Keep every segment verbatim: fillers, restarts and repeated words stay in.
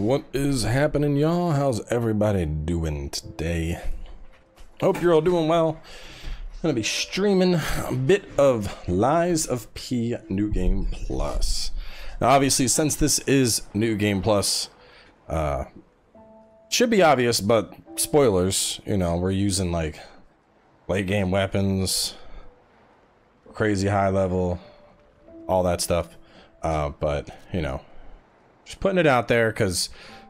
What is happening, y'all? How's everybody doing today? Hope you're all doing well. I'm gonna be streaming a bit of Lies of P New Game Plus. Now, obviously, since this is New Game Plus, uh, should be obvious, but spoilers, you know, we're using like late game weapons, crazy high level, all that stuff. Uh, but, you know, just putting it out there because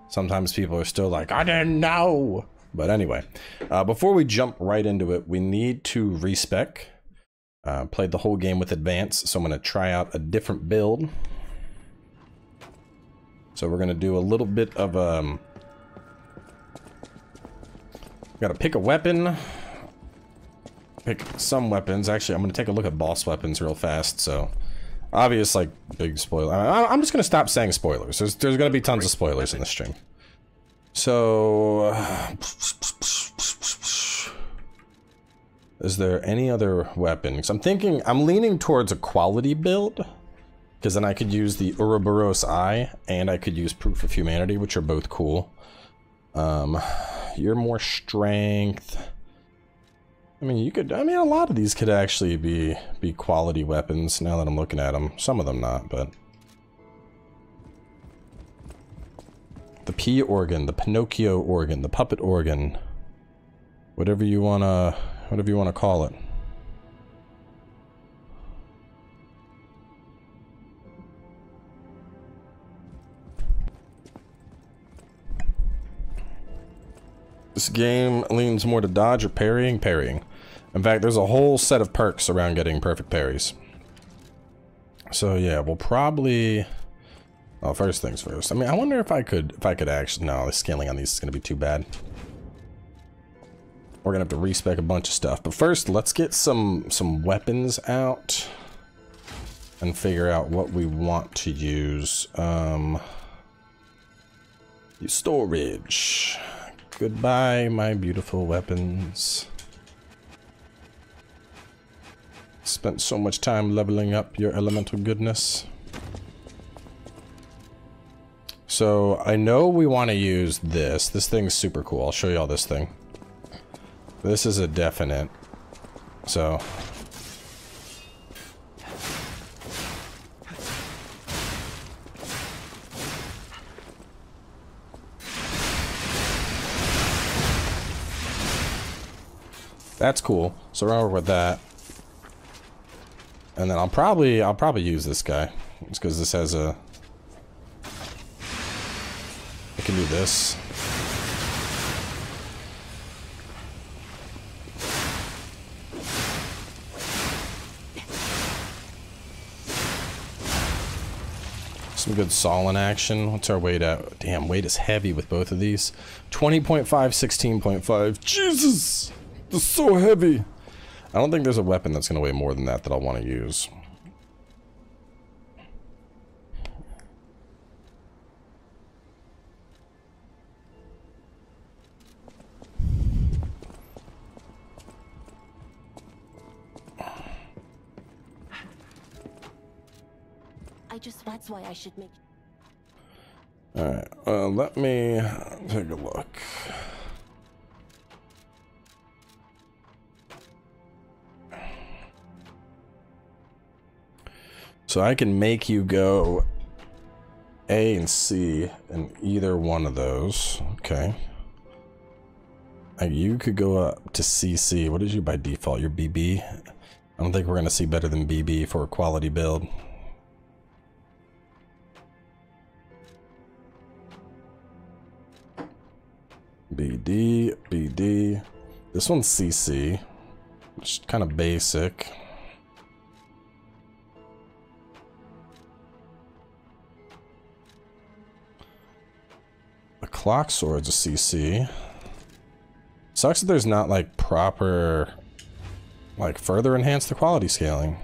sometimes people are still like, I didn't know. But anyway, uh, before we jump right into it, we need to respec. Uh, played the whole game with advance, so I'm going to try out a different build. So we're going to do a little bit of um, got to pick a weapon. Pick some weapons. Actually, I'm going to take a look at boss weapons real fast. So obvious, like big spoiler. I, I'm just going to stop saying spoilers. There's, there's going to be tons of spoilers in this stream. So, uh, is there any other weapon? Because I'm thinking, I'm leaning towards a quality build, because then I could use the Ouroboros Eye, and I could use Proof of Humanity, which are both cool. Um, you're more strength. I mean, you could, I mean, a lot of these could actually be, be quality weapons, now that I'm looking at them. Some of them not, but... the P organ, the Pinocchio organ, the puppet organ, whatever you wanna, whatever you wanna call it. This game leans more to dodge or parrying, parrying. In fact, there's a whole set of perks around getting perfect parries. So yeah, we'll probably. Oh, first things first. I mean, I wonder if I could, if I could actually, no, the scaling on these is going to be too bad. We're going to have to respec a bunch of stuff. But first, let's get some, some weapons out and figure out what we want to use. Um, use storage. Goodbye, my beautiful weapons. Spent so much time leveling up your elemental goodness. So, I know we want to use this. This thing's super cool. I'll show you all this thing. This is a definite. So. That's cool. So, we're over with that. And then I'll probably, I'll probably use this guy. It's because this has a... I can do this. Some good Solon action. What's our weight at? Damn, weight is heavy with both of these. twenty point five, sixteen point five. Jesus! They're so heavy! I don't think there's a weapon that's gonna weigh more than that that I'll want to use. Just that's why I should make. All right, uh, let me take a look. So I can make you go A and C in either one of those. Okay. And you could go up to C C. What is you by default? Your B B. I don't think we're gonna see better than B B for a quality build. B D, B D. This one's C C, which is kind of basic. The clock sword's a C C. Sucks that there's not like proper, like further enhance the quality scaling.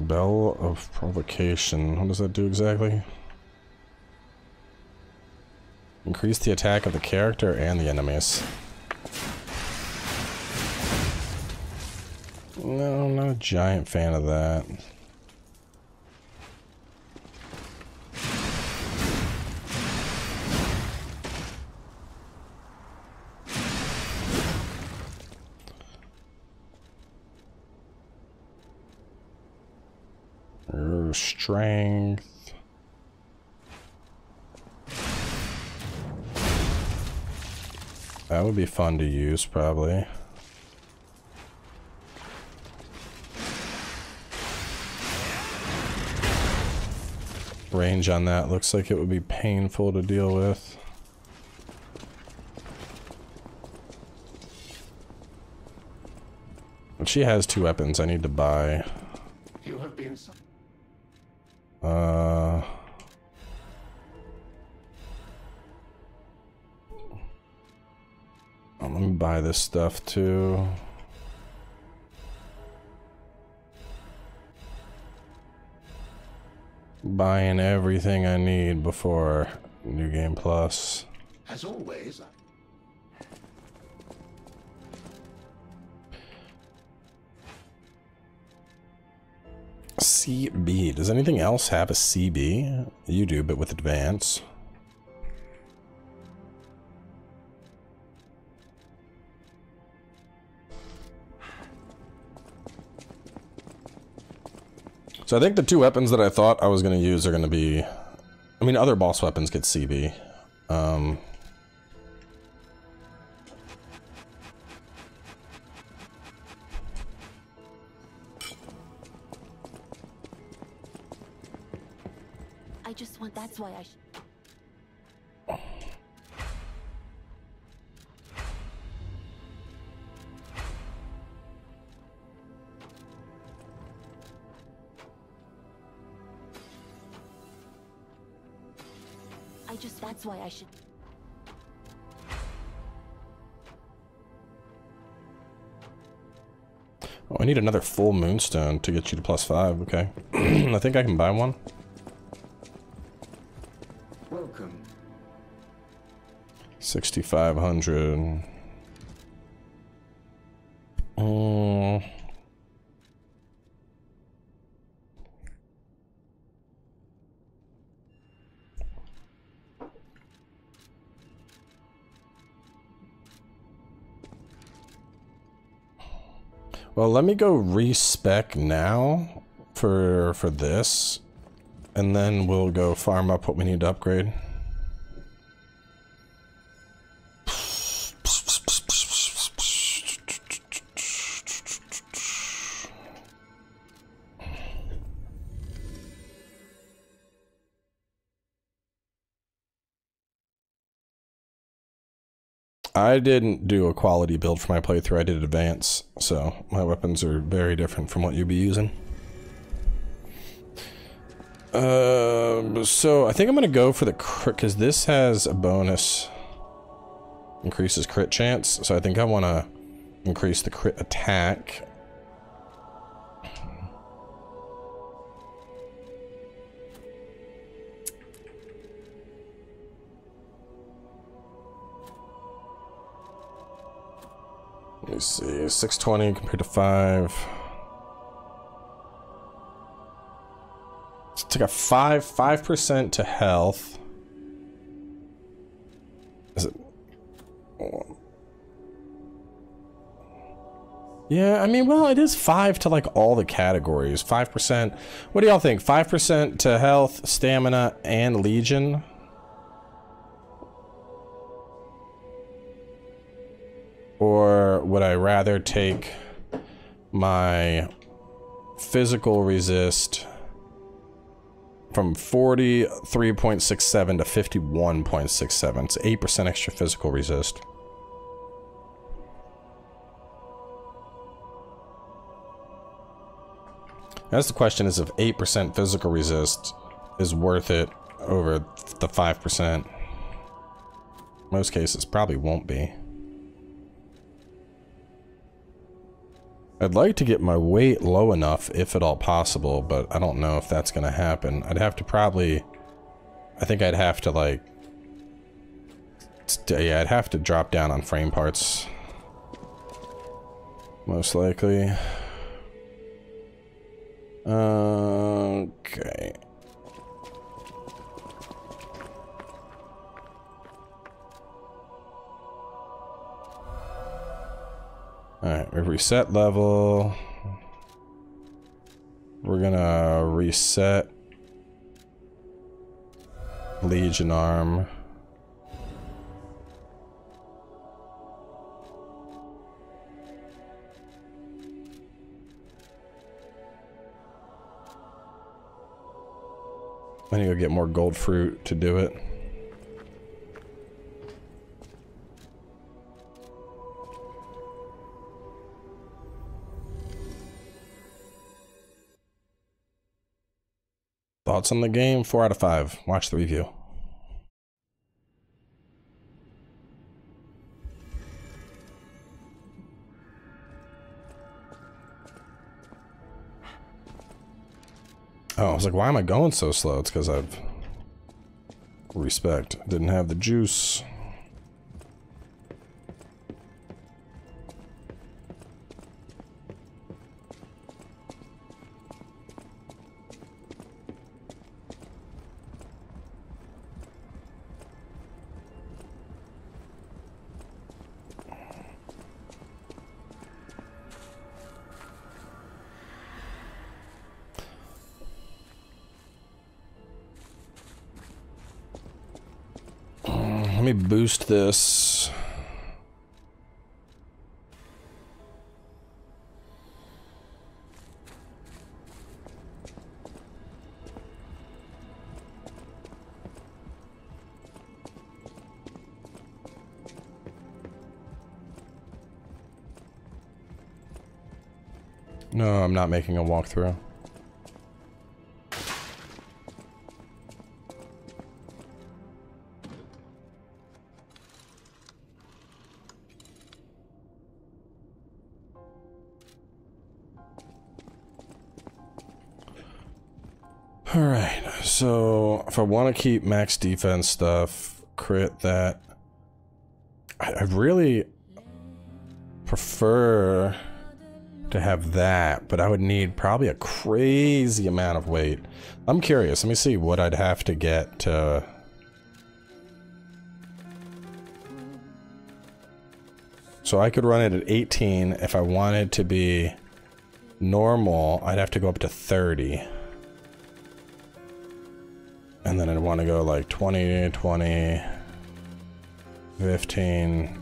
Bell of Provocation. What does that do exactly? Increase the attack of the character and the enemies. No, I'm not a giant fan of that. Er, strength. That would be fun to use, probably. Range on that looks like it would be painful to deal with. But she has two weapons I need to buy. You have been so uh... Let me buy this stuff too. Buying everything I need before New Game Plus. As always. C B. Does anything else have a C B? You do, but with advance. So I think the two weapons that I thought I was going to use are going to be... I mean, other boss weapons get C B. Um, I just want... That's why I... Sh That's why I should. Oh, I need another full moonstone to get you to plus five. Okay, I think I can buy one. Welcome. Sixty-five hundred. Um. Well, let me go respec now for for this, and then we'll go farm up what we need to upgrade. I didn't do a quality build for my playthrough, I did advance, so my weapons are very different from what you'd be using. Uh, so I think I'm gonna go for the crit, because this has a bonus. Increases crit chance, so I think I want to increase the crit attack. Let me see, six twenty compared to five. Let's take a five, five percent to health. Is it? Yeah, I mean, well, it is five to like all the categories. Five percent. What do y'all think? Five percent to health, stamina, and legion. Or would I rather take my physical resist from forty-three point six seven to fifty-one point six seven? It's eight percent extra physical resist. That's the question, is if eight percent physical resist is worth it over the five percent. Most cases probably won't be. I'd like to get my weight low enough, if at all possible, but I don't know if that's going to happen. I'd have to probably... I think I'd have to, like... to, yeah, I'd have to drop down on frame parts. Most likely. Okay. Alright, we've reset level. We're gonna reset Legion Arm. I need to go get more gold fruit to do it. Thoughts on the game? Four out of five. Watch the review. Oh, I was like, why am I going so slow? It's because I've... Respect. Didn't have the juice. Let me boost this. No, I'm not making a walkthrough. So, if I want to keep max defense stuff, crit that, I, I really prefer to have that, but I would need probably a crazy amount of weight. I'm curious, let me see what I'd have to get to... So I could run it at eighteen, if I wanted to be normal, I'd have to go up to thirty. And then I'd want to go like twenty, twenty, fifteen.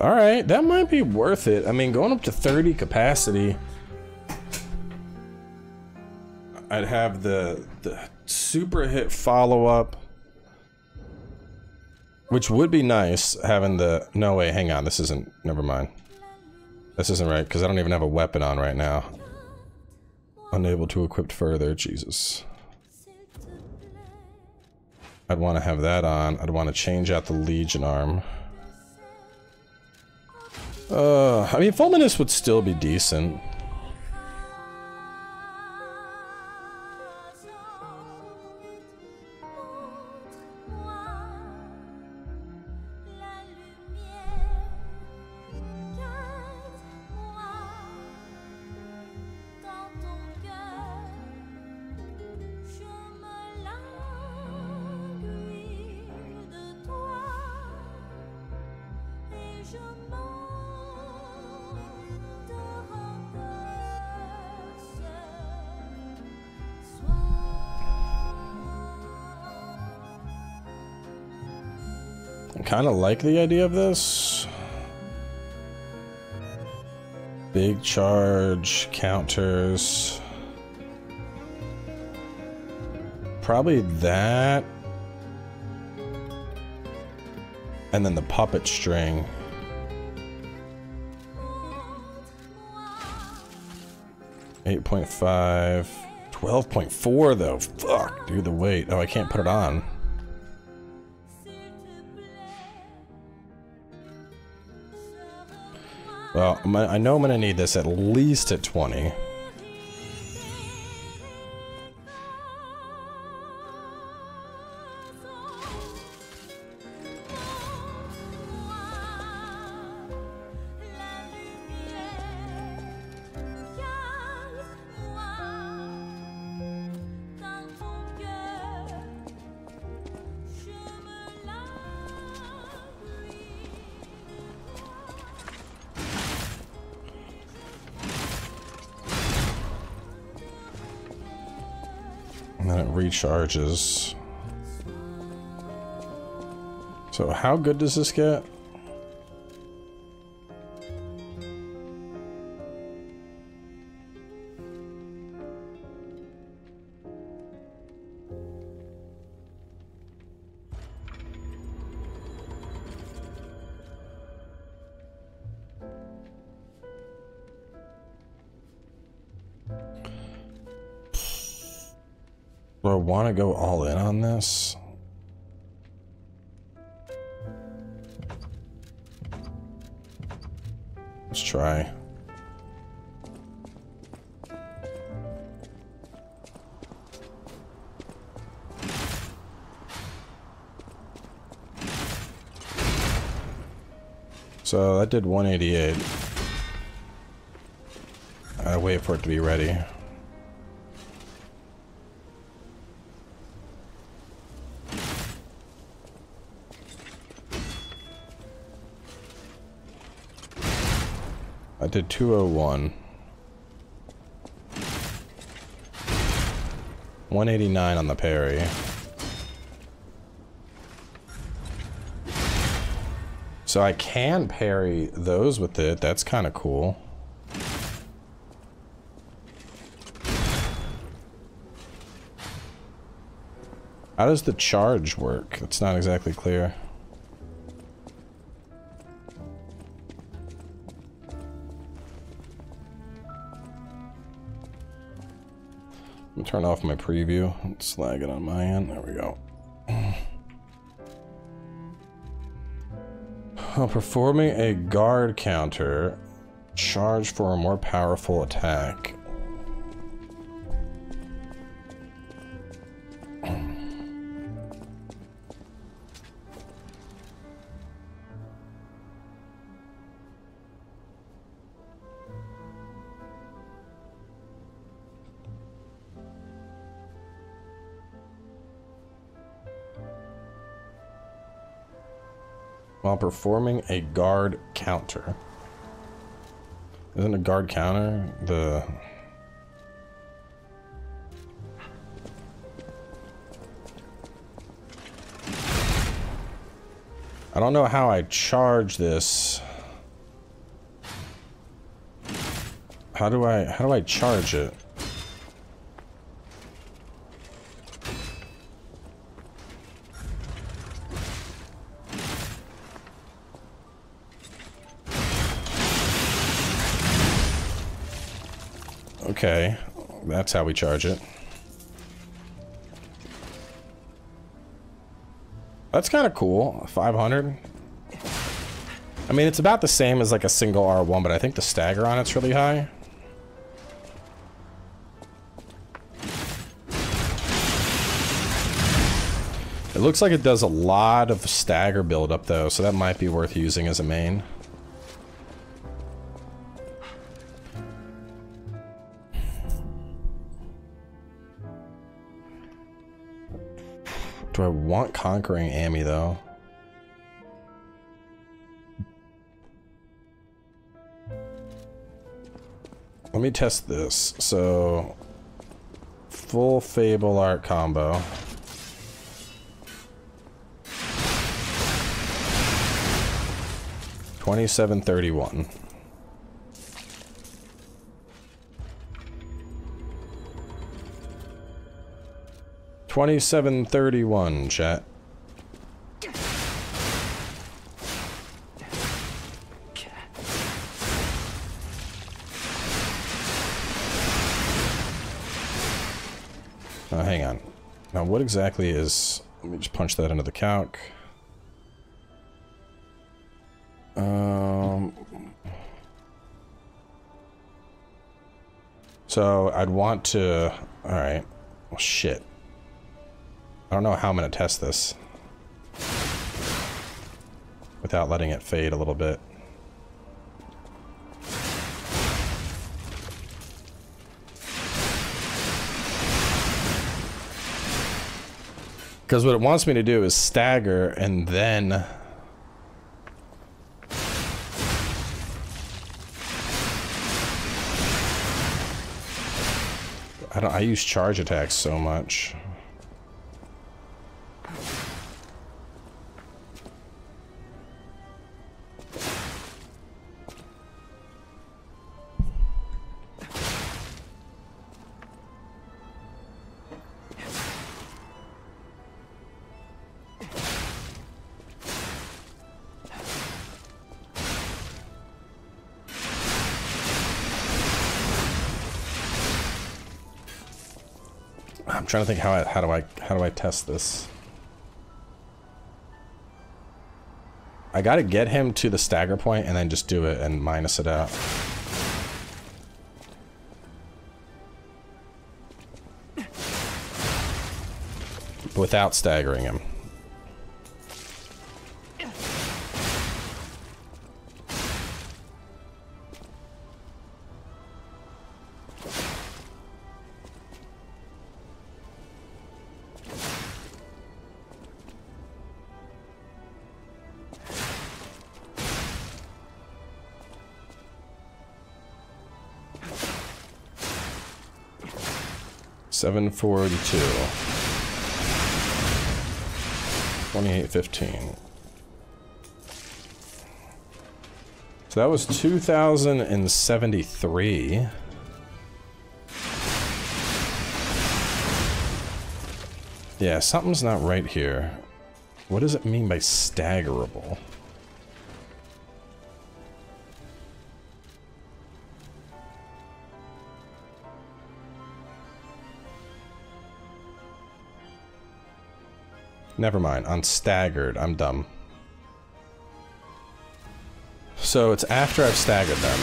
Alright, that might be worth it. I mean, going up to thirty capacity, I'd have the, the super hit follow-up. Which would be nice, having the... No, wait, hang on, this isn't... Never mind. This isn't right, because I don't even have a weapon on right now. Unable to equip further, Jesus. I'd want to have that on. I'd want to change out the Legion arm. Uh, I mean, Fulminous would still be decent. Kind of like the idea of this. Big charge, counters. Probably that. And then the puppet string. eight point five. twelve point four though. Fuck, dude, the weight. Oh, I can't put it on. Well, I know I'm gonna need this at least at twenty. Charges. So how good does this get? Do I want to go all in on this? Let's try. So that did one eighty-eight. I wait for it to be ready. I did two oh one. one eighty-nine on the parry. So I can parry those with it. That's kind of cool. How does the charge work? It's not exactly clear. Turn off my preview. It's lagging on my end. There we go. Performing a guard counter. Charge for a more powerful attack. While performing a guard counter. Isn't a guard counter the... I don't know how I charge this. How do I, how do I charge it? Okay, that's how we charge it. That's kind of cool, five hundred. I mean, it's about the same as like a single R one, but I think the stagger on it's really high. It looks like it does a lot of stagger buildup though, so that might be worth using as a main. Do I want Conquering Ami though? Let me test this. So, full Fable Art combo. twenty-seven thirty-one. twenty-seven thirty-one, chat. Now, hang on. Now, what exactly is... Let me just punch that into the calc. Um... So I'd want to, all right, well shit. I don't know how I'm gonna test this without letting it fade a little bit. Because what it wants me to do is stagger and then... I don't, I use charge attacks so much. Trying to think how I, how do I how do I test this? I gotta get him to the stagger point and then just do it and minus it out. Without staggering him. seven forty-two. twenty-eight fifteen. So that was two thousand seventy-three. Yeah, something's not right here. What does it mean by staggerable? Never mind, I'm staggered, I'm dumb. So it's after I've staggered them.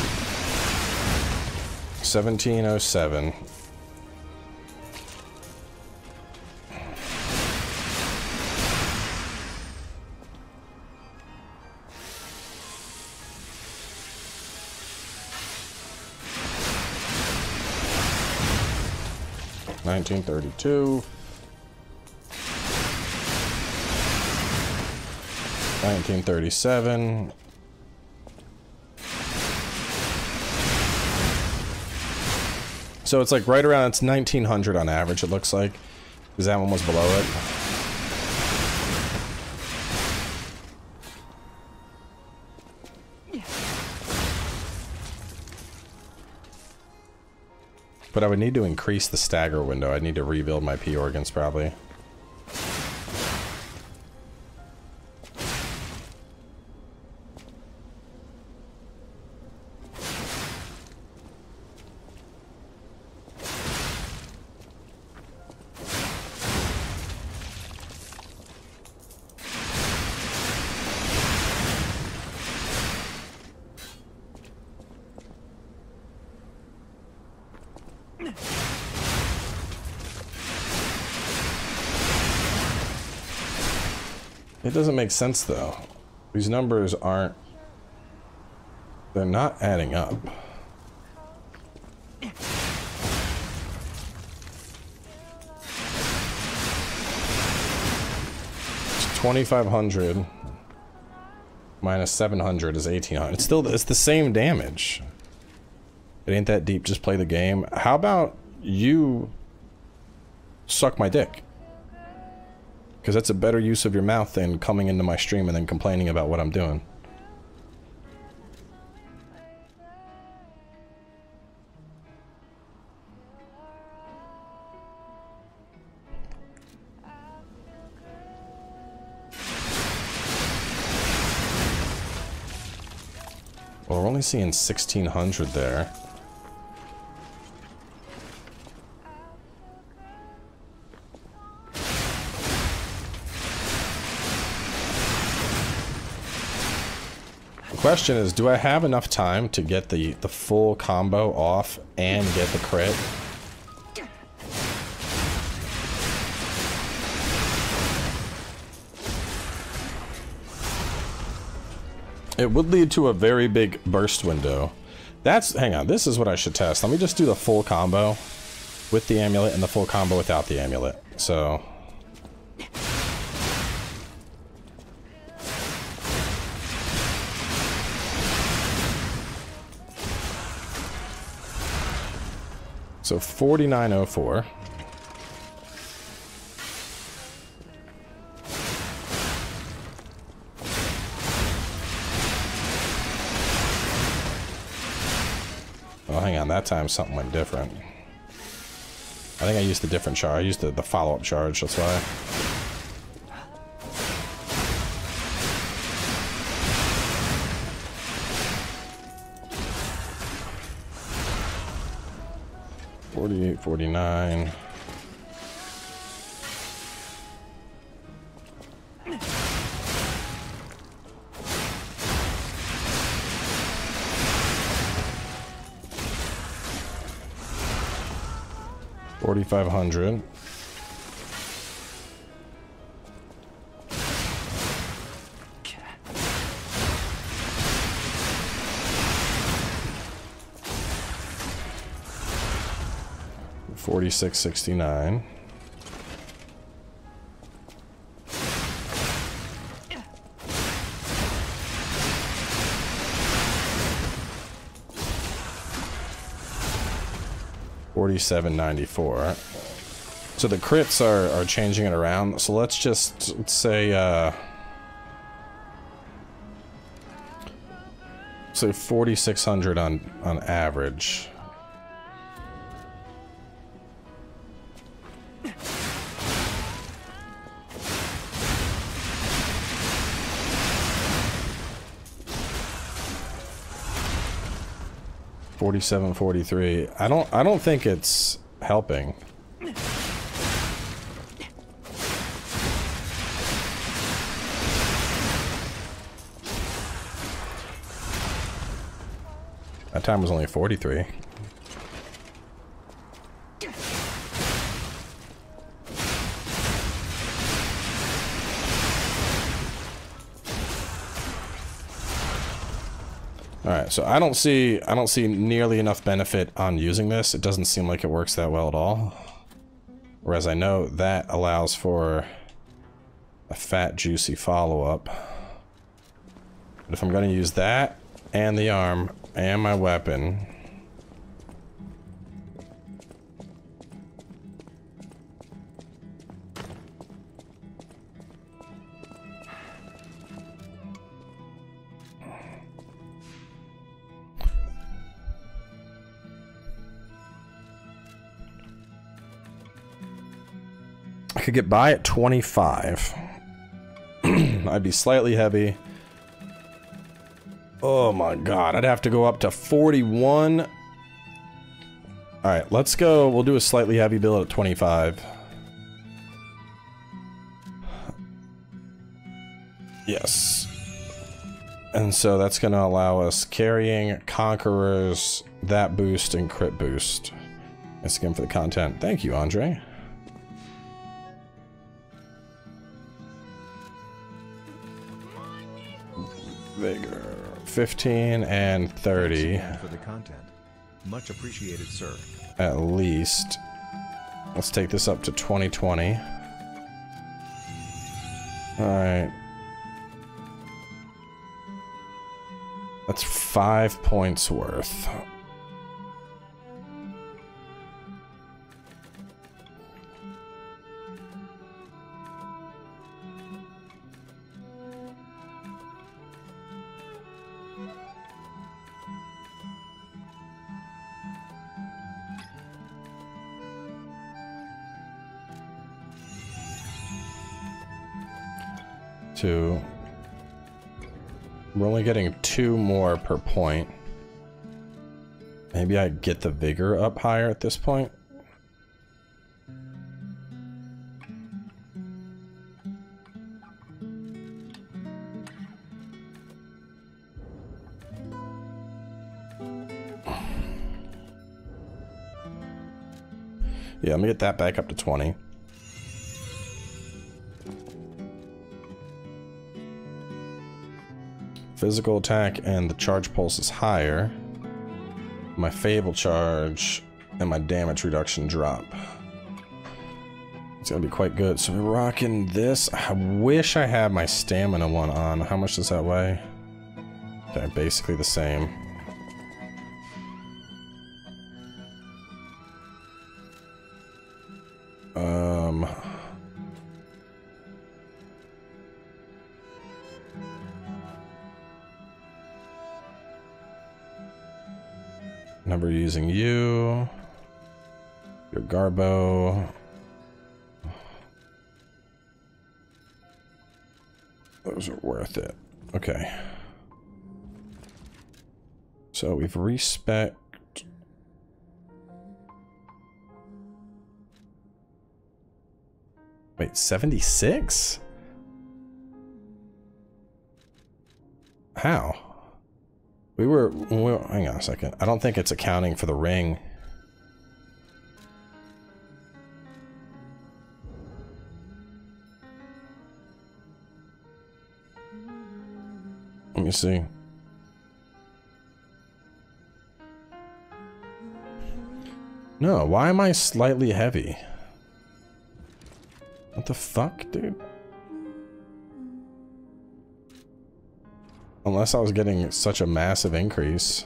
seventeen oh seven. nineteen thirty-two. nineteen thirty-seven. So it's like right around, it's nineteen hundred on average it looks like, because that one was below it. But I would need to increase the stagger window. I'd need to rebuild my P organs probably. It doesn't make sense though. These numbers aren't, they're not adding up. twenty-five hundred minus seven hundred is eighteen hundred. It's still, it's the same damage. It ain't that deep, just play the game. How about you suck my dick? Because that's a better use of your mouth than coming into my stream and then complaining about what I'm doing. Well, we're only seeing sixteen hundred there. question is, do I have enough time to get the, the full combo off and get the crit? It would lead to a very big burst window. That's, hang on, this is what I should test. Let me just do the full combo with the amulet and the full combo without the amulet. So. So forty-nine oh four. Oh, hang on, that time something went different. I think I used the different charge. I used the, the follow-up charge, that's why. forty-eight, forty-nine. forty-five hundred. forty-six sixty-nine. forty-seven ninety-four. So the crits are, are changing it around. So let's just let's say uh, say forty-six hundred on on average. forty-seven forty-three. I don't I don't think it's helping. That time was only forty-three. Alright, so I don't see I don't see nearly enough benefit on using this. It doesn't seem like it works that well at all. Whereas I know that allows for a fat, juicy follow-up. But if I'm gonna use that and the arm and my weapon. Could get by at twenty-five. I'd be slightly heavy. Oh my god, I'd have to go up to forty-one. All right, let's go. We'll do a slightly heavy build at twenty-five. Yes. And so that's going to allow us carrying, conquerors, that boost, and crit boost. Thanks again for the content. Thank you, Andre. Vigor, fifteen and thirty. For the content, much appreciated, sir. At least, let's take this up to twenty twenty. All right, that's five points worth. Two. We're only getting two more per point. Maybe I get the vigor up higher at this point. Yeah, let me get that back up to twenty. Physical attack and the charge pulse is higher. My fable charge and my damage reduction drop. It's gonna be quite good. So we're rocking this. I wish I had my stamina one on. How much does that weigh? Okay, basically the same. Um. Never using you. Your Garbo. Those are worth it. Okay. So we've respec. Wait, seventy-six? How? We were, we were... Hang on a second. I don't think it's accounting for the ring. Let me see. No, why am I slightly heavy? What the fuck, dude? Unless I was getting such a massive increase.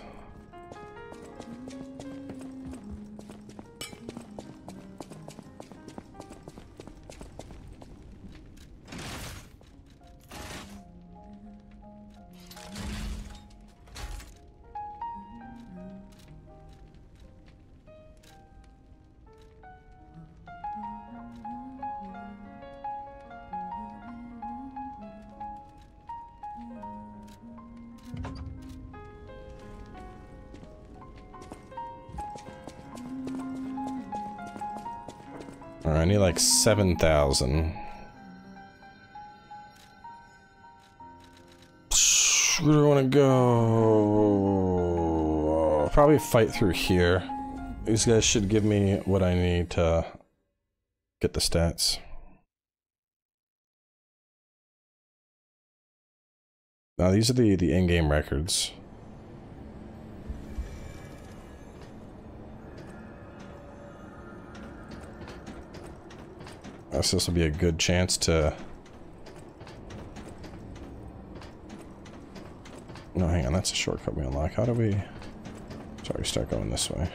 I need like seven thousand. Where do I want to go? I'll probably fight through here. These guys should give me what I need to get the stats. Now these are the, the in-game records. So this will be a good chance to... No, hang on, that's a shortcut we unlock. How do we... Sorry, we start going this way.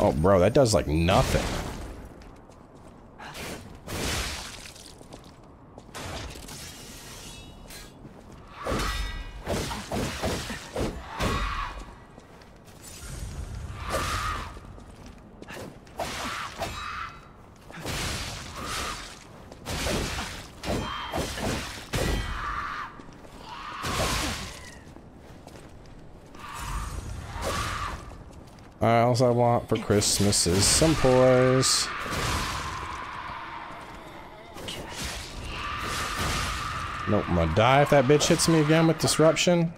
Oh, bro, that does like nothing. All I want for Christmas is some poise. Nope, I'm gonna die if that bitch hits me again with disruption.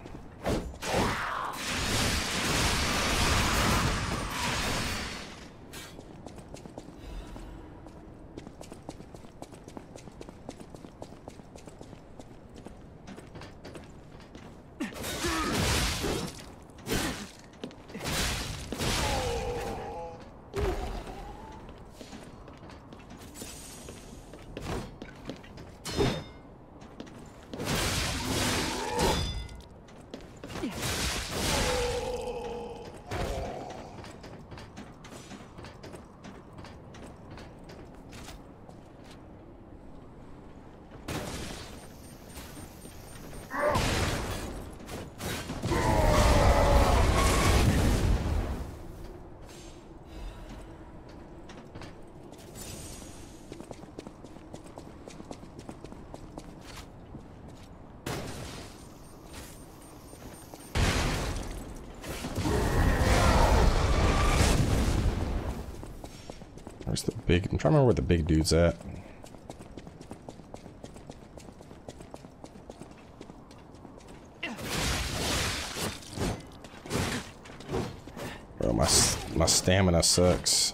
Where's the big... I'm trying to remember where the big dude's at. Bro, my, my stamina sucks.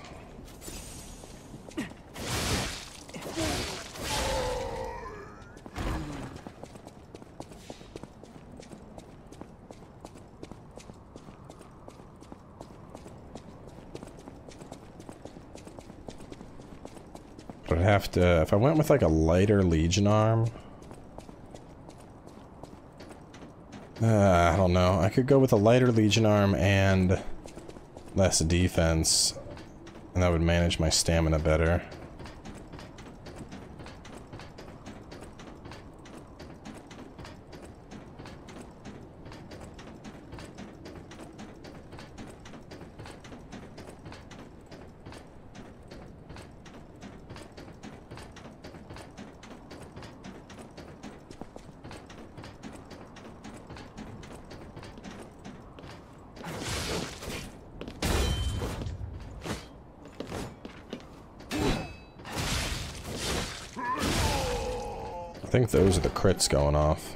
I'd have to, if I went with like a lighter Legion arm, uh, I don't know. I could go with a lighter Legion arm and less defense, and that would manage my stamina better. I think those are the crits going off.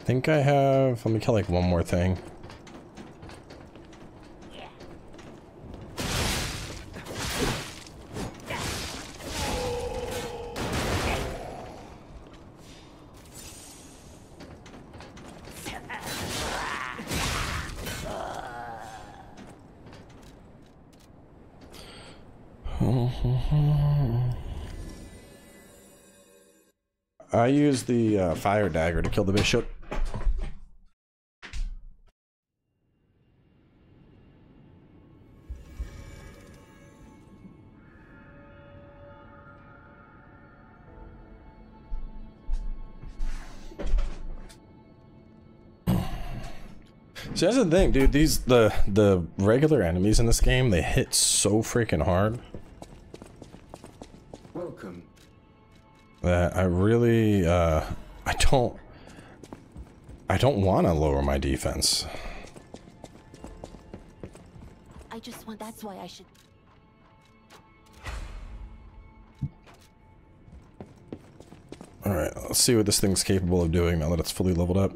I think I have... Let me kill like one more thing. I used the uh, fire dagger to kill the bishop. See, that's the thing, dude. These the the regular enemies in this game, they hit so freaking hard. That I really, uh, I don't, I don't want to lower my defense. I just want, that's why I should. Alright, let's see what this thing's capable of doing now that it's fully leveled up.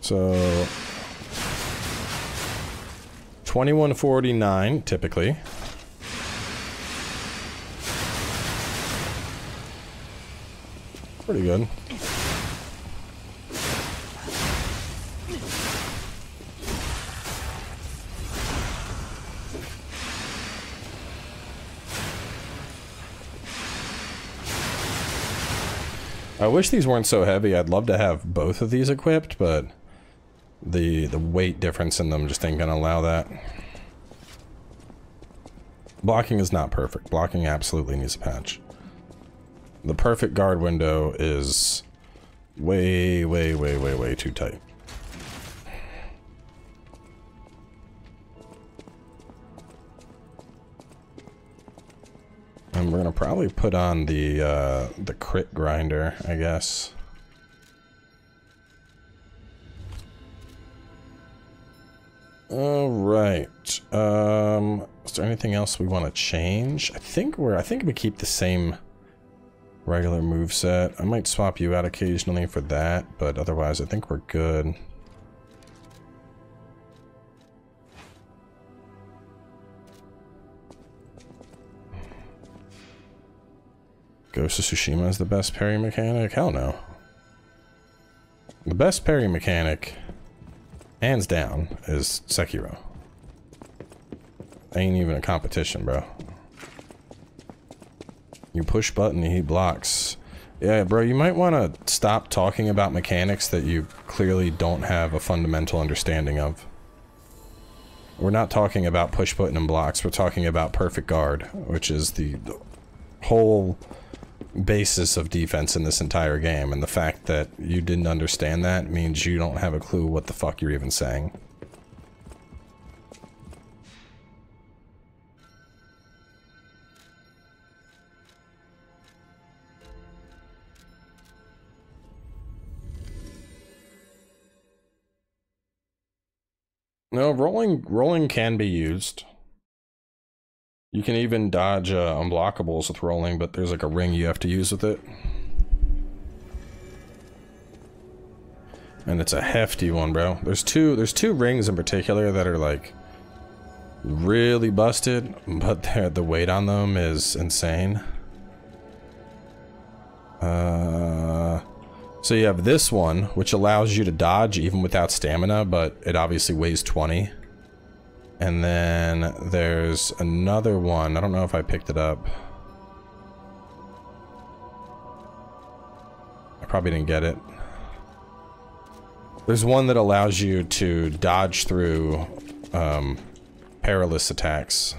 So, twenty-one forty-nine, typically. Pretty good. I wish these weren't so heavy. I'd love to have both of these equipped, but the the weight difference in them just ain't gonna allow that. Blocking is not perfect. Blocking absolutely needs a patch. The perfect guard window is way, way, way, way, way too tight. And we're gonna probably put on the uh, the crit grinder, I guess. All right. Um, is there anything else we want to change? I think we're. I think we keep the same. Regular moveset. I might swap you out occasionally for that, but otherwise I think we're good. Ghost of Tsushima is the best parry mechanic? Hell no. The best parry mechanic, hands down, is Sekiro. Ain't even a competition, bro. You push button and he blocks. Yeah, bro, you might want to stop talking about mechanics that you clearly don't have a fundamental understanding of. We're not talking about push button and blocks. We're talking about perfect guard, which is the whole basis of defense in this entire game. And the fact that you didn't understand that means you don't have a clue what the fuck you're even saying. No, rolling rolling can be used. You can even dodge uh, unblockables with rolling, but there's like a ring you have to use with it. And it's a hefty one, bro. There's two there's two rings in particular that are like really busted, but the weight on them is insane. Uh, so you have this one, which allows you to dodge even without stamina, but it obviously weighs twenty. And then there's another one. I don't know if I picked it up. I probably didn't get it. There's one that allows you to dodge through um, perilous attacks.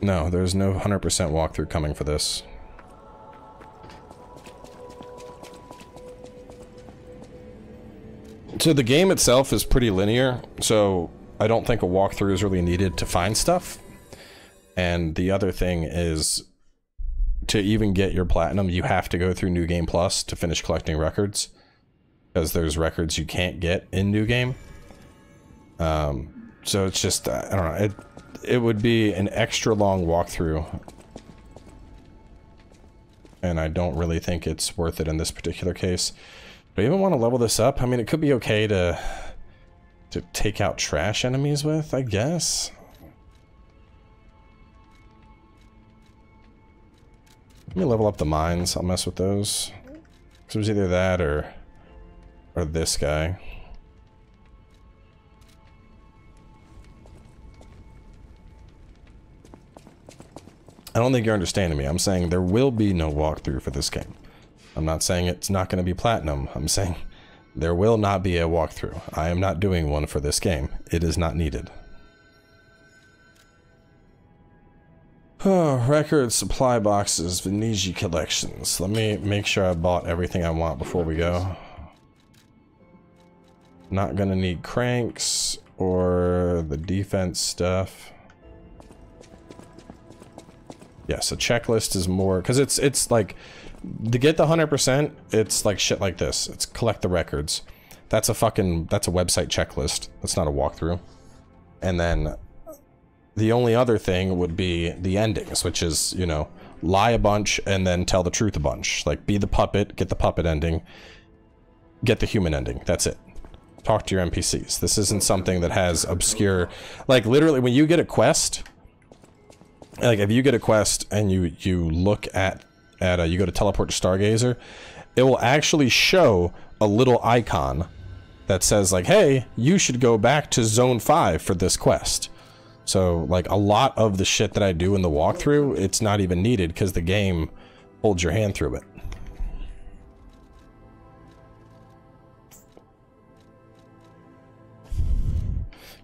No, there's no one hundred percent walkthrough coming for this. So the game itself is pretty linear, so I don't think a walkthrough is really needed to find stuff. And the other thing is, to even get your platinum, you have to go through New Game Plus to finish collecting records, because there's records you can't get in New Game. Um, so it's just, I don't know, it, it would be an extra long walkthrough. And I don't really think it's worth it in this particular case. Do I even want to level this up? I mean, it could be okay to, to take out trash enemies with, I guess. Let me level up the mines. I'll mess with those. So it was either that or, or this guy. I don't think you're understanding me. I'm saying there will be no walkthrough for this game. I'm not saying it's not going to be platinum. I'm saying there will not be a walkthrough. I am not doing one for this game. It is not needed. Oh, record supply boxes, Venigi collections. Let me make sure I bought everything I want before we go. Not gonna need cranks or the defense stuff. Yes, a checklist is more, because it's it's like to get the one hundred percent, it's like shit like this. It's collect the records. That's a fucking that's a website checklist. That's not a walkthrough. And then the only other thing would be the endings, which is, you know, lie a bunch and then tell the truth a bunch. Like, be the puppet, get the puppet ending, get the human ending. That's it. Talk to your N P Cs. This isn't something that has obscure... Like, literally, when you get a quest... Like, if you get a quest and you, you look at... at a, you go to Teleport to Stargazer, it will actually show a little icon that says, like, hey, you should go back to Zone five for this quest. So, like, a lot of the shit that I do in the walkthrough, it's not even needed because the game holds your hand through it.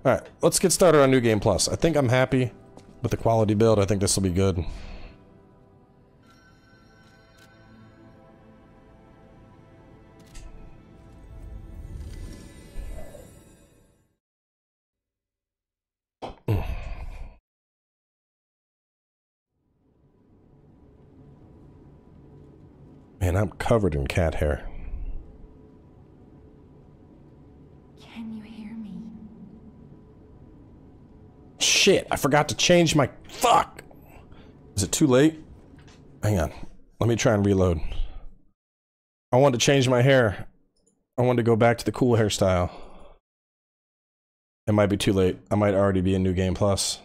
Alright, let's get started on New Game Plus. I think I'm happy with the quality build. I think this will be good. Man, I'm covered in cat hair. Can you hear me? Shit, I forgot to change my... Fuck! Is it too late? Hang on. Let me try and reload. I wanted to change my hair. I wanted to go back to the cool hairstyle. It might be too late. I might already be in New Game Plus.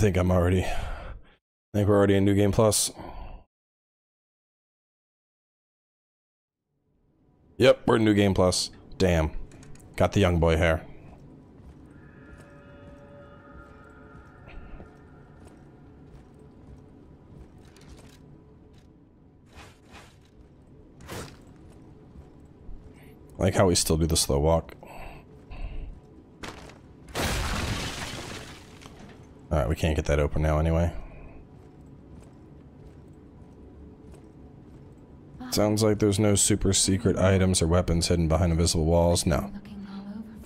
think I'm already, I think we're already in New Game Plus. Yep, we're in New Game Plus. Damn. Got the young boy hair. I like how we still do the slow walk. Alright, we can't get that open now anyway. Sounds like there's no super secret items or weapons hidden behind invisible walls. No.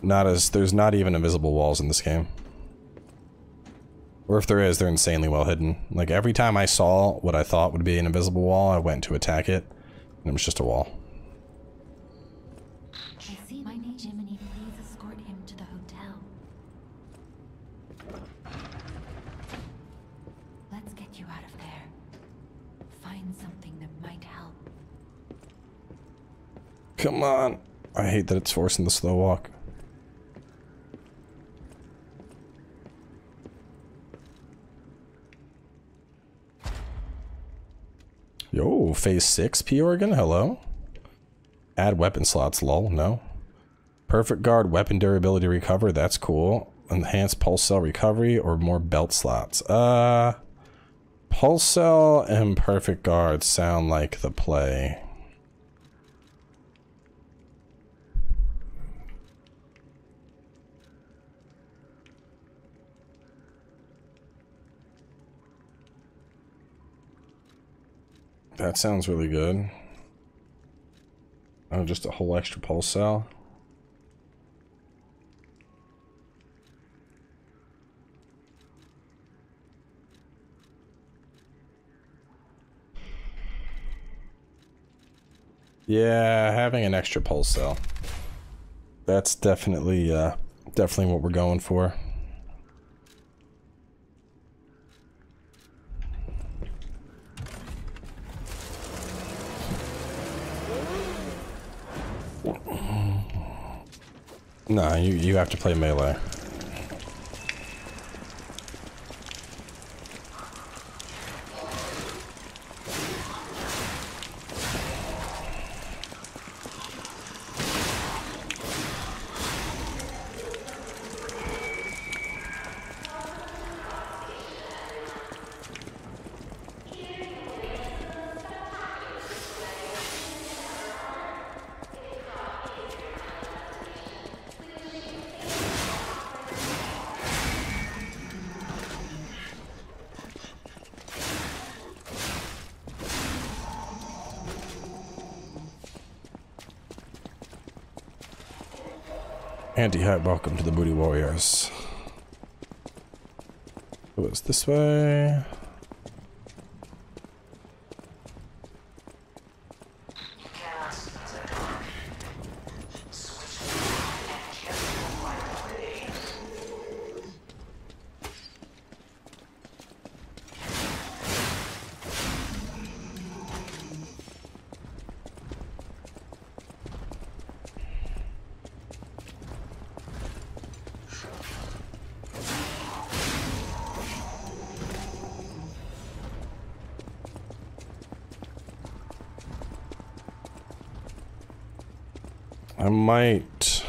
Not as, there's not even invisible walls in this game. Or if there is, they're insanely well hidden. Like every time I saw what I thought would be an invisible wall, I went to attack it, and it was just a wall. Come on! I hate that it's forcing the slow walk. Yo, phase six, P Oregon, hello? Add weapon slots, lol, no. Perfect guard, weapon durability recover, that's cool. Enhanced pulse cell recovery, or more belt slots. Uh, pulse cell and perfect guard sound like the play. That sounds really good. Oh, just a whole extra pulse cell. Yeah, having an extra pulse cell. That's definitely, uh, definitely what we're going for. Nah, you, you have to play melee. Anti-hype, welcome to the Booty Warriors. It was this way. I might...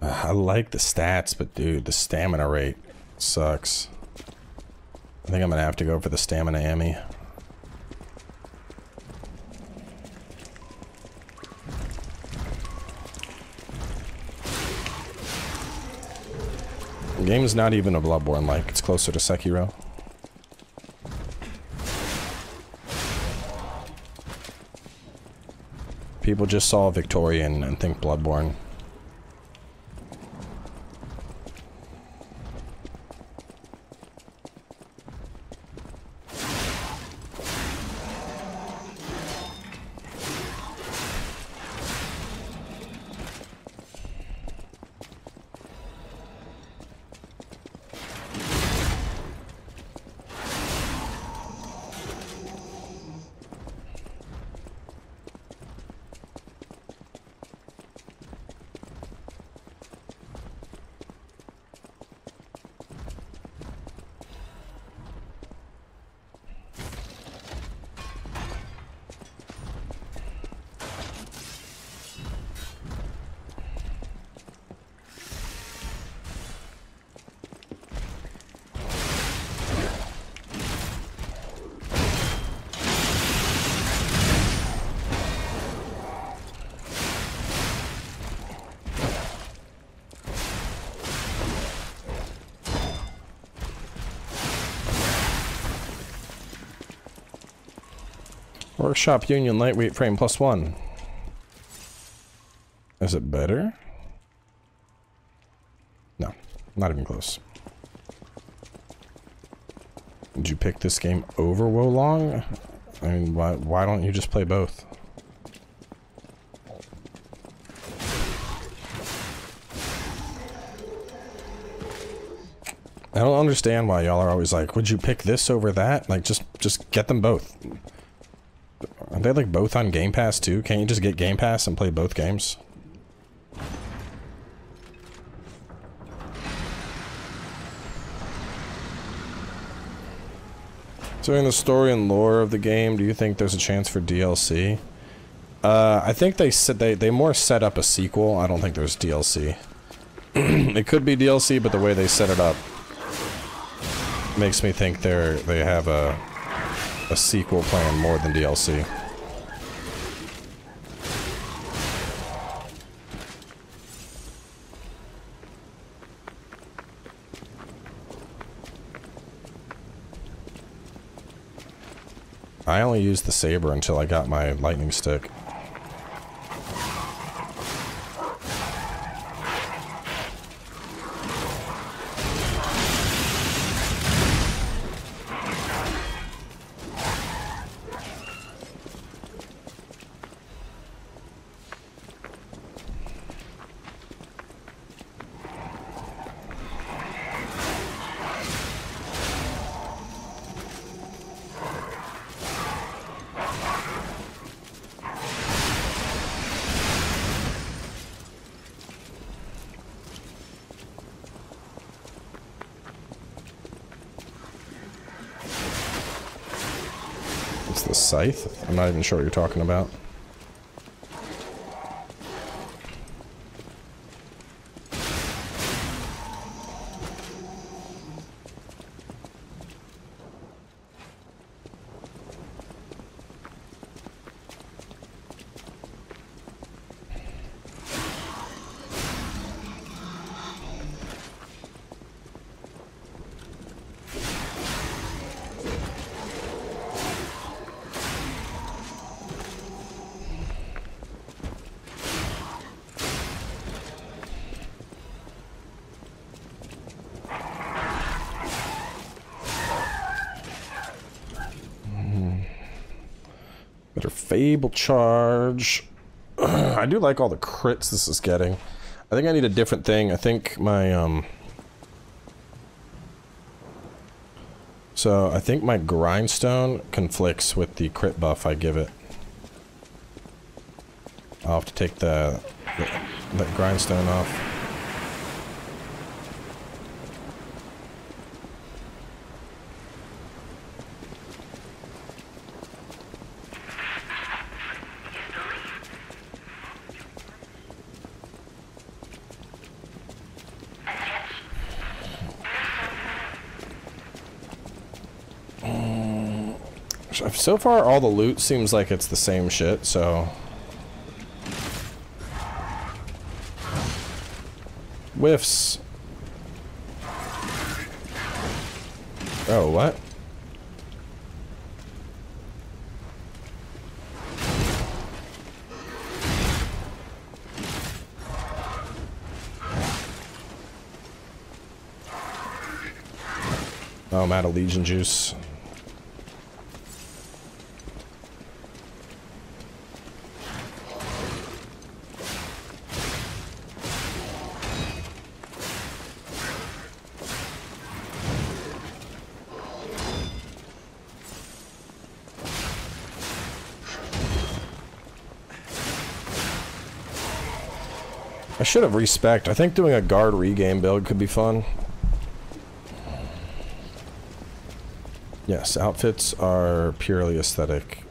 Uh, I like the stats, but dude, the stamina rate sucks. I think I'm gonna have to go for the stamina Emmy. The game's not even a Bloodborne like, it's closer to Sekiro. People just saw Victorian and think Bloodborne. Workshop Union Lightweight Frame plus one. Is it better? No, not even close. Did you pick this game over Wo Long? I mean, why, why don't you just play both? I don't understand why y'all are always like, would you pick this over that? Like, just, just get them both. Aren't they like both on Game Pass too? Can't you just get Game Pass and play both games? So in the story and lore of the game, do you think there's a chance for D L C? Uh, I think they said they, they more set up a sequel. I don't think there's D L C. It could be D L C, but the way they set it up makes me think they're they have a a sequel plan more than D L C. I only used the saber until I got my lightning stick. Scythe? I'm not even sure what you're talking about. Fable charge. I do like all the crits this is getting. I think I need a different thing. I think my um so I think my grindstone conflicts with the crit buff I give it. I'll have to take the that grindstone off. So far, all the loot seems like it's the same shit, so... Whiffs. Oh, what? Oh, I'm out of Legion juice. I should have respect. I think doing a guard regame build could be fun. Yes, outfits are purely aesthetic.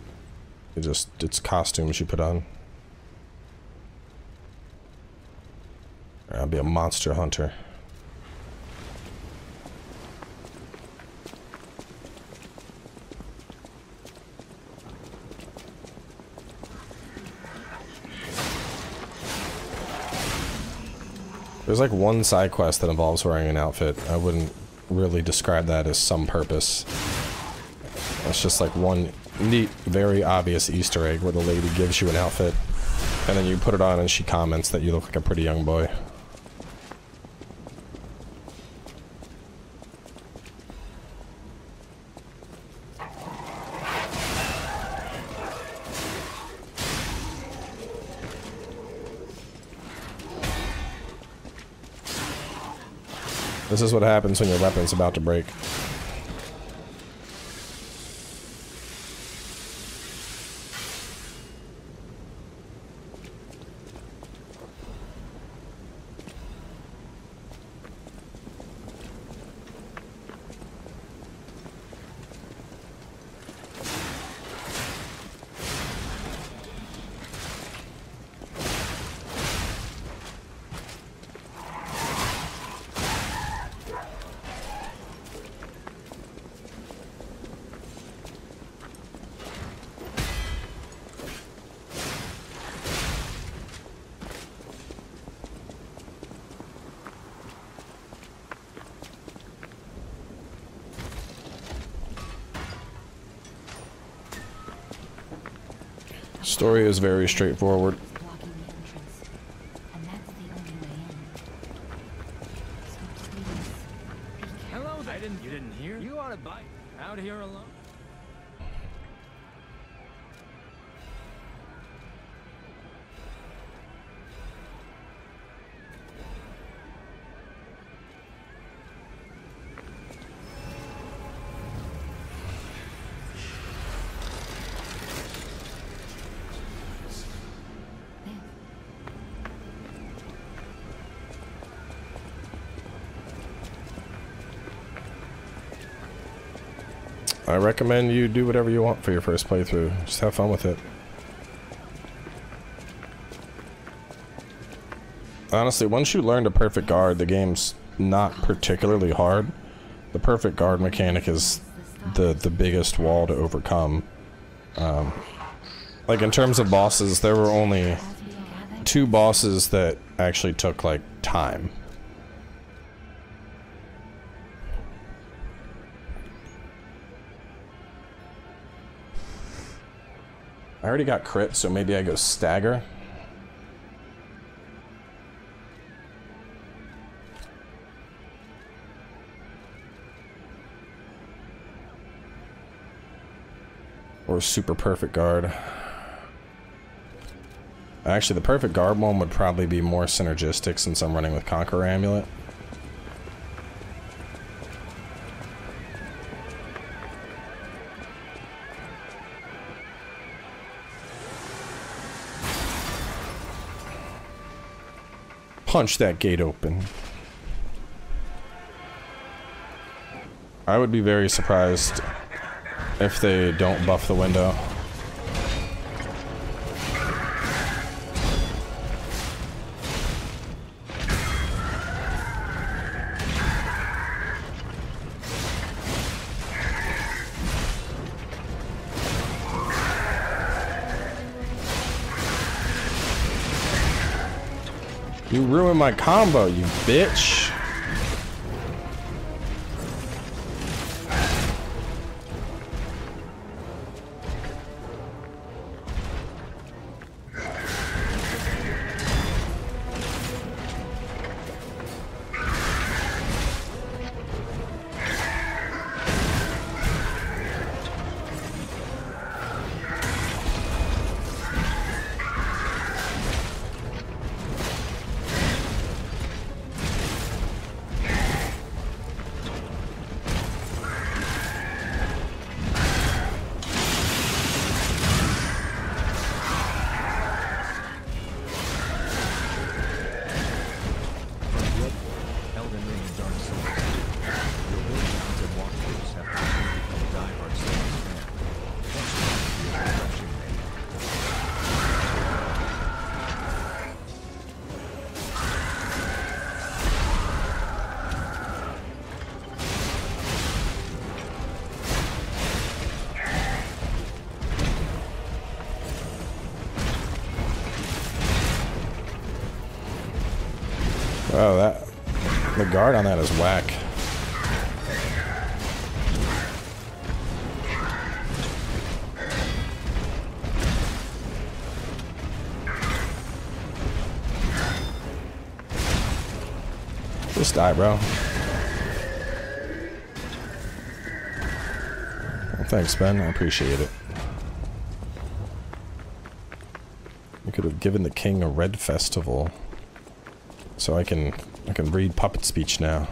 It just, it's costumes you put on. I'll be a monster hunter. There's like one side quest that involves wearing an outfit. I wouldn't really describe that as some purpose. That's just like one neat, very obvious Easter egg where the lady gives you an outfit and then you put it on and she comments that you look like a pretty young boy. This is what happens when your weapon's about to break. The story is very straightforward. Hello, I didn't you didn't hear? You ought to bite out here alone. I recommend you do whatever you want for your first playthrough. Just have fun with it. Honestly, once you learn the perfect guard, the game's not particularly hard. The perfect guard mechanic is the, the biggest wall to overcome. Um, like, in terms of bosses, there were only two bosses that actually took, like, time. I already got crit, so maybe I go stagger. Or super perfect guard. Actually, the perfect guard one would probably be more synergistic since I'm running with Conqueror Amulet. Punch that gate open. I would be very surprised if they don't buff the window. You ruined my combo, you bitch! Oh, that, the guard on that is whack. Just die, bro. Well, thanks, Ben. I appreciate it. We could have given the king a red festival. So I can I can read puppet speech now.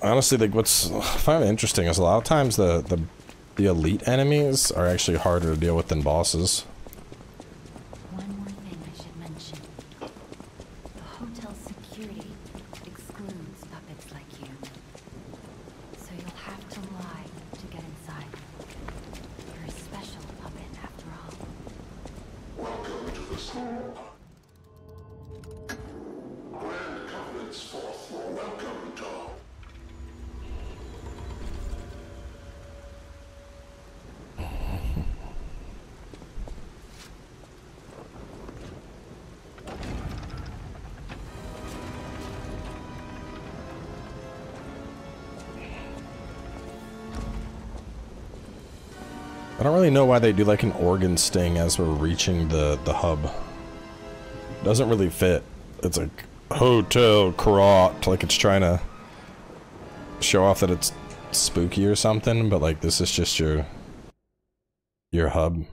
Honestly, like, what's I find interesting is a lot of times the, the the elite enemies are actually harder to deal with than bosses. One more thing I should mention. The hotel security excludes puppets like you. So you'll have to lie to get inside. You're a special puppet after all. Welcome to the store. Grand Covenant's fourth floor welcome to. I don't really know why they do like an organ sting as we're reaching the, the hub. Doesn't really fit. It's like Hotel Krat, like it's trying to show off that it's spooky or something, but like this is just your your hub.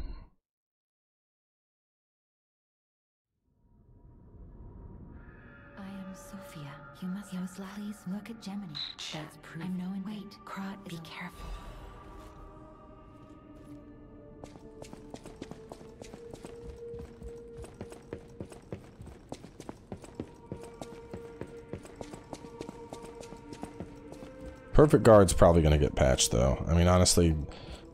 I am Sophia. You must, you must please look at Gemini. That's proof. I'm no one. Wait, Krat, be careful. Perfect guard's probably going to get patched, though. I mean, honestly,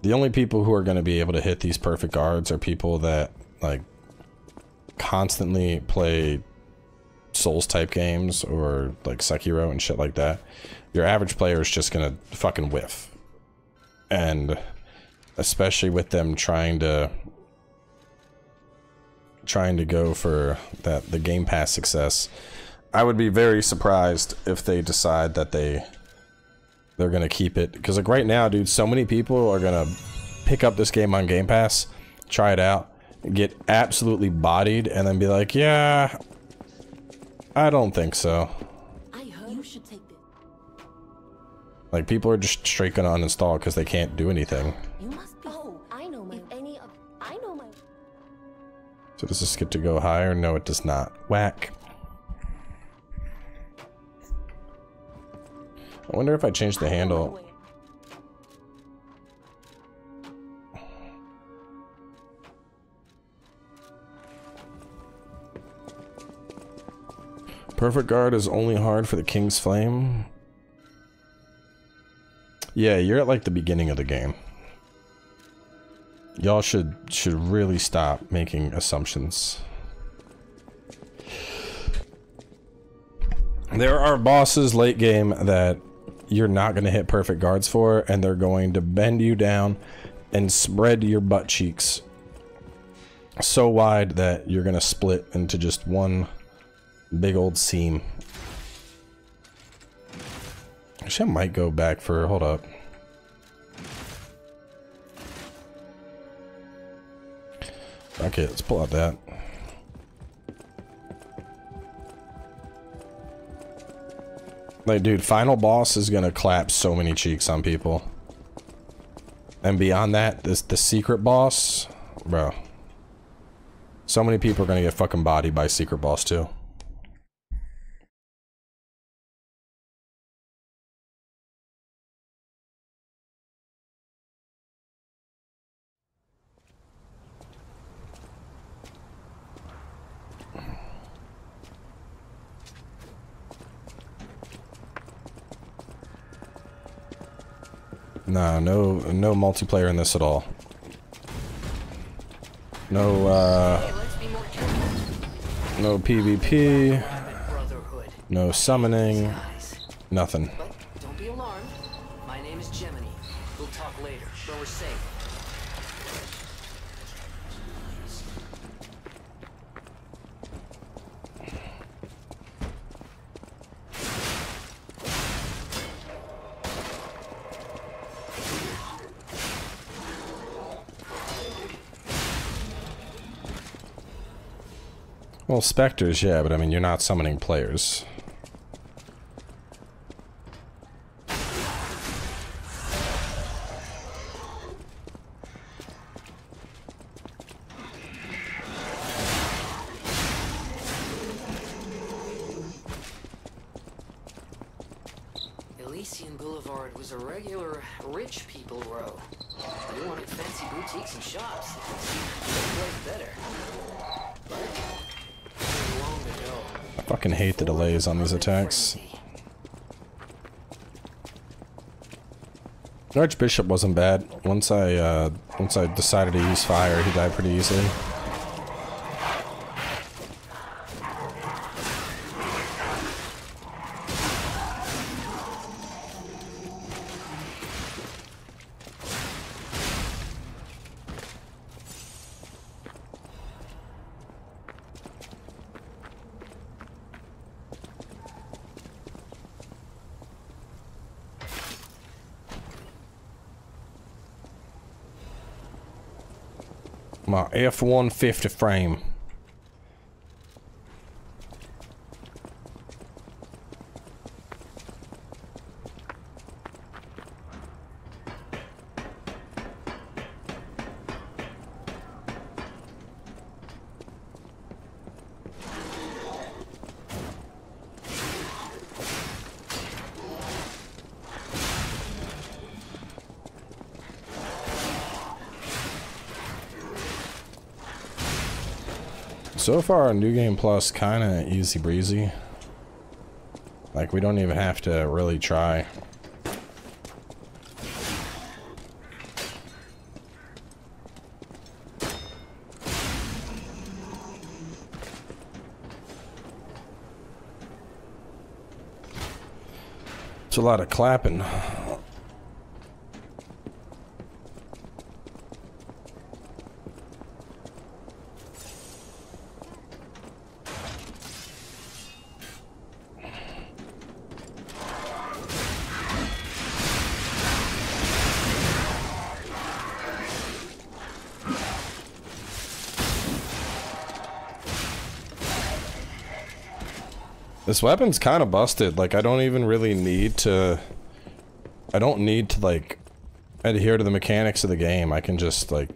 the only people who are going to be able to hit these perfect guards are people that, like, constantly play Souls-type games or, like, Sekiro and shit like that. Your average player is just going to fucking whiff. And especially with them trying to... trying to go for that the Game Pass success, I would be very surprised if they decide that they... they're gonna keep it, because like right now, dude, so many people are gonna pick up this game on Game Pass, try it out, get absolutely bodied, and then be like, yeah, I don't think so. I heard you should take this. Like, people are just straight gonna uninstall because they can't do anything. You must be. Oh, I know my any of I know my. So does this get to go higher? No, it does not. Whack. I wonder if I change the handle. Perfect guard is only hard for the King's Flame. Yeah, you're at like the beginning of the game. Y'all should should really stop making assumptions. There are bosses late game that you're not going to hit perfect guards for, and they're going to bend you down and spread your butt cheeks so wide that you're going to split into just one big old seam. Actually, I might go back for, hold up. Okay, let's pull out that. Like, dude, final boss is gonna clap so many cheeks on people. And beyond that, this the secret boss, bro. So many people are gonna get fucking bodied by secret boss too. Nah, no, no multiplayer in this at all. No, uh... no PvP. No summoning. Nothing. Don't be alarmed. My name is Gemini. We'll talk later, but we're safe. Well, specters, yeah, but I mean, you're not summoning players. Elysian Boulevard was a regular rich people row. They wanted fancy boutiques and shops. They better. I fucking hate the delays on these attacks. The Archbishop wasn't bad. Once I uh, once I decided to use fire, he died pretty easily. My F one fifty frame. So far, New Game Plus kinda easy breezy. Like, we don't even have to really try. It's a lot of clapping. This weapon's kind of busted. Like, I don't even really need to... I don't need to, like, adhere to the mechanics of the game. I can just, like,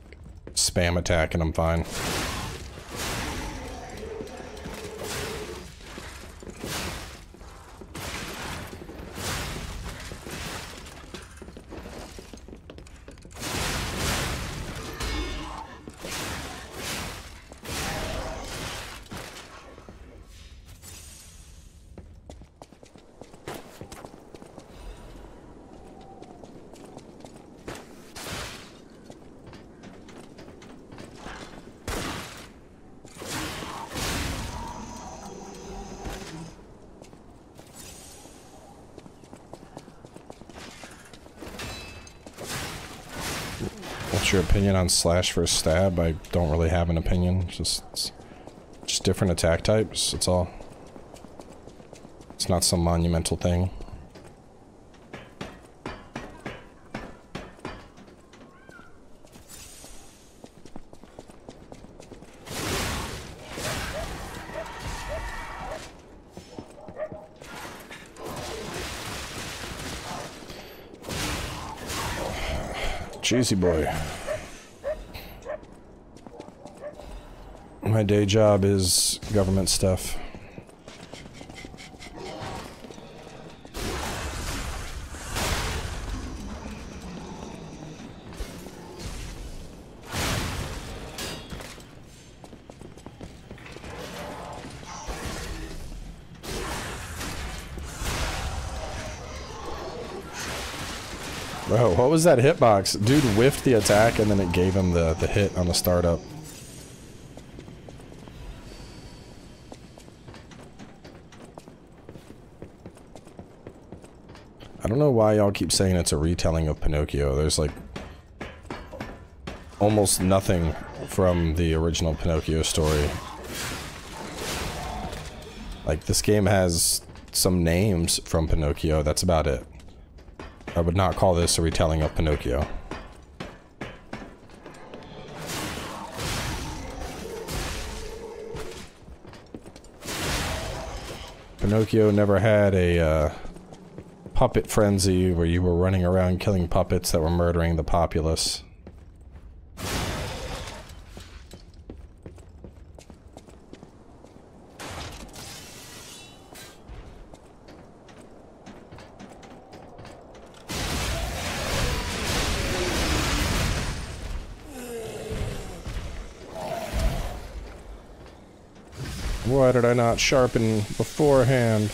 spam attack and I'm fine. Your opinion on slash versus stab? I don't really have an opinion. Just, just different attack types. That's all. It's not some monumental thing. Cheesy boy. My day job is government stuff. Bro, what was that hitbox? Dude whiffed the attack and then it gave him the, the hit on the startup. I don't know why y'all keep saying it's a retelling of Pinocchio. There's like almost nothing from the original Pinocchio story. Like, this game has some names from Pinocchio, that's about it. I would not call this a retelling of Pinocchio. Pinocchio never had a uh, puppet frenzy where you were running around killing puppets that were murdering the populace. Why did I not sharpen beforehand?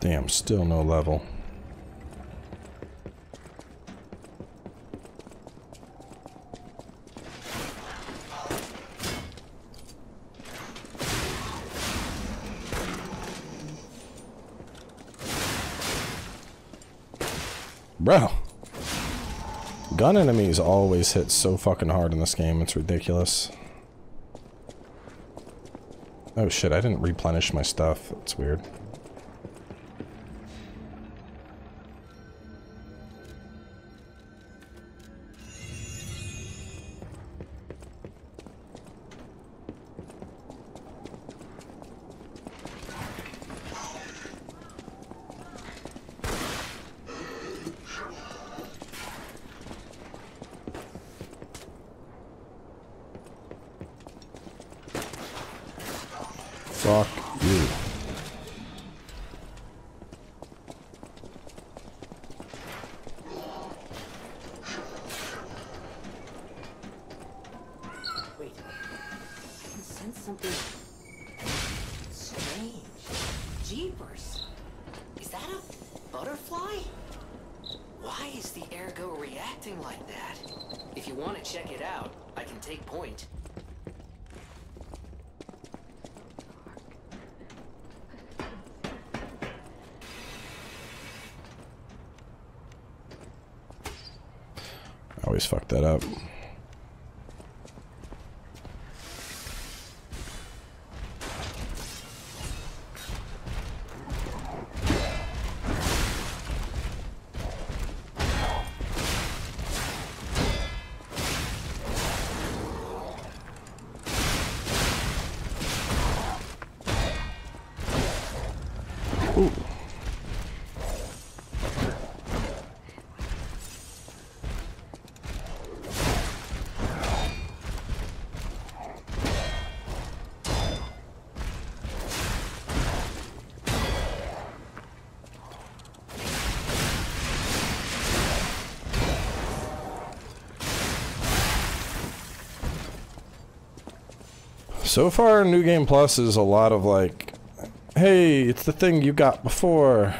Damn, still no level. Bro. Gun enemies always hit so fucking hard in this game, it's ridiculous. Oh shit, I didn't replenish my stuff. That's weird. Fuck you. Wait. I can sense something strange. Jeepers. Is that a butterfly? Why is the ergo reacting like that? If you want to check it out, I can take point. Always fuck that up. Ooh. So far, New Game Plus is a lot of like, hey, it's the thing you got before,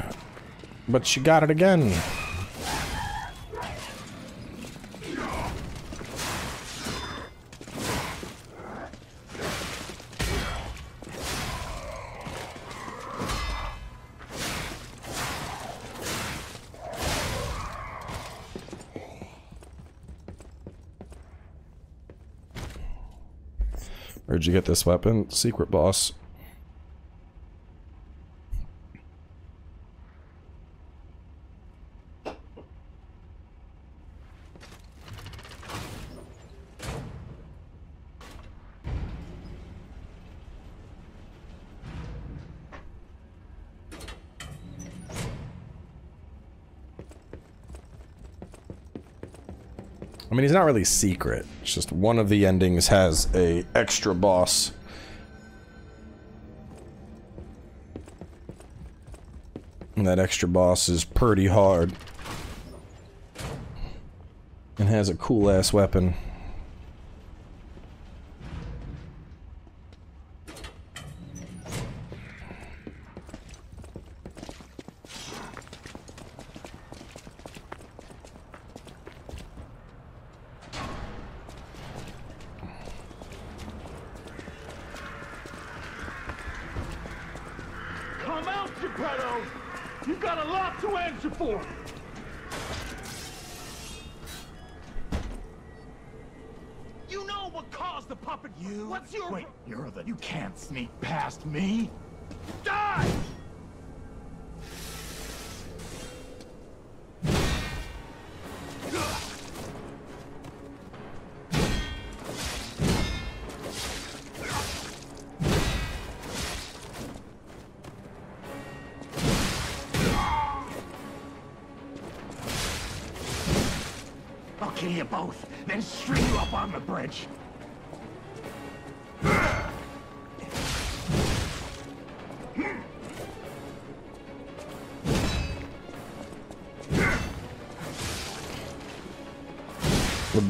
but you got it again. Where'd you get this weapon? Secret boss. I mean, he's not really secret. It's just one of the endings has a extra boss. And that extra boss is pretty hard. And has a cool-ass weapon.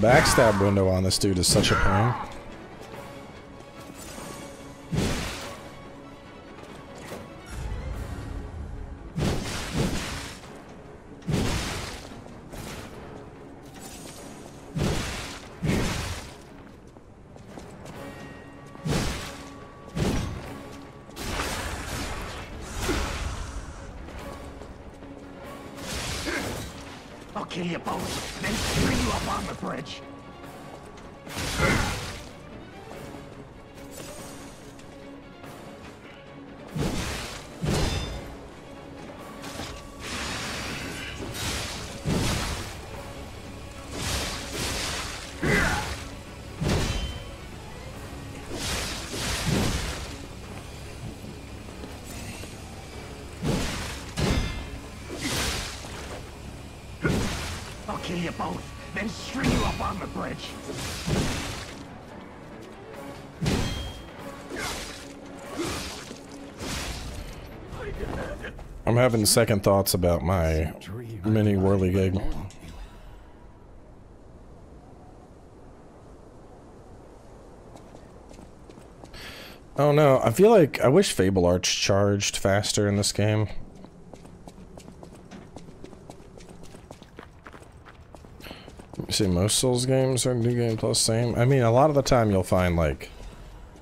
Backstab window on this dude is such a pain. Kill you both, then string you up on the bridge. I'm having second thoughts about my mini whirligig. Oh no, I feel like I wish Fable Arts charged faster in this game. See, most Souls games are New Game Plus same. I mean, a lot of the time you'll find, like,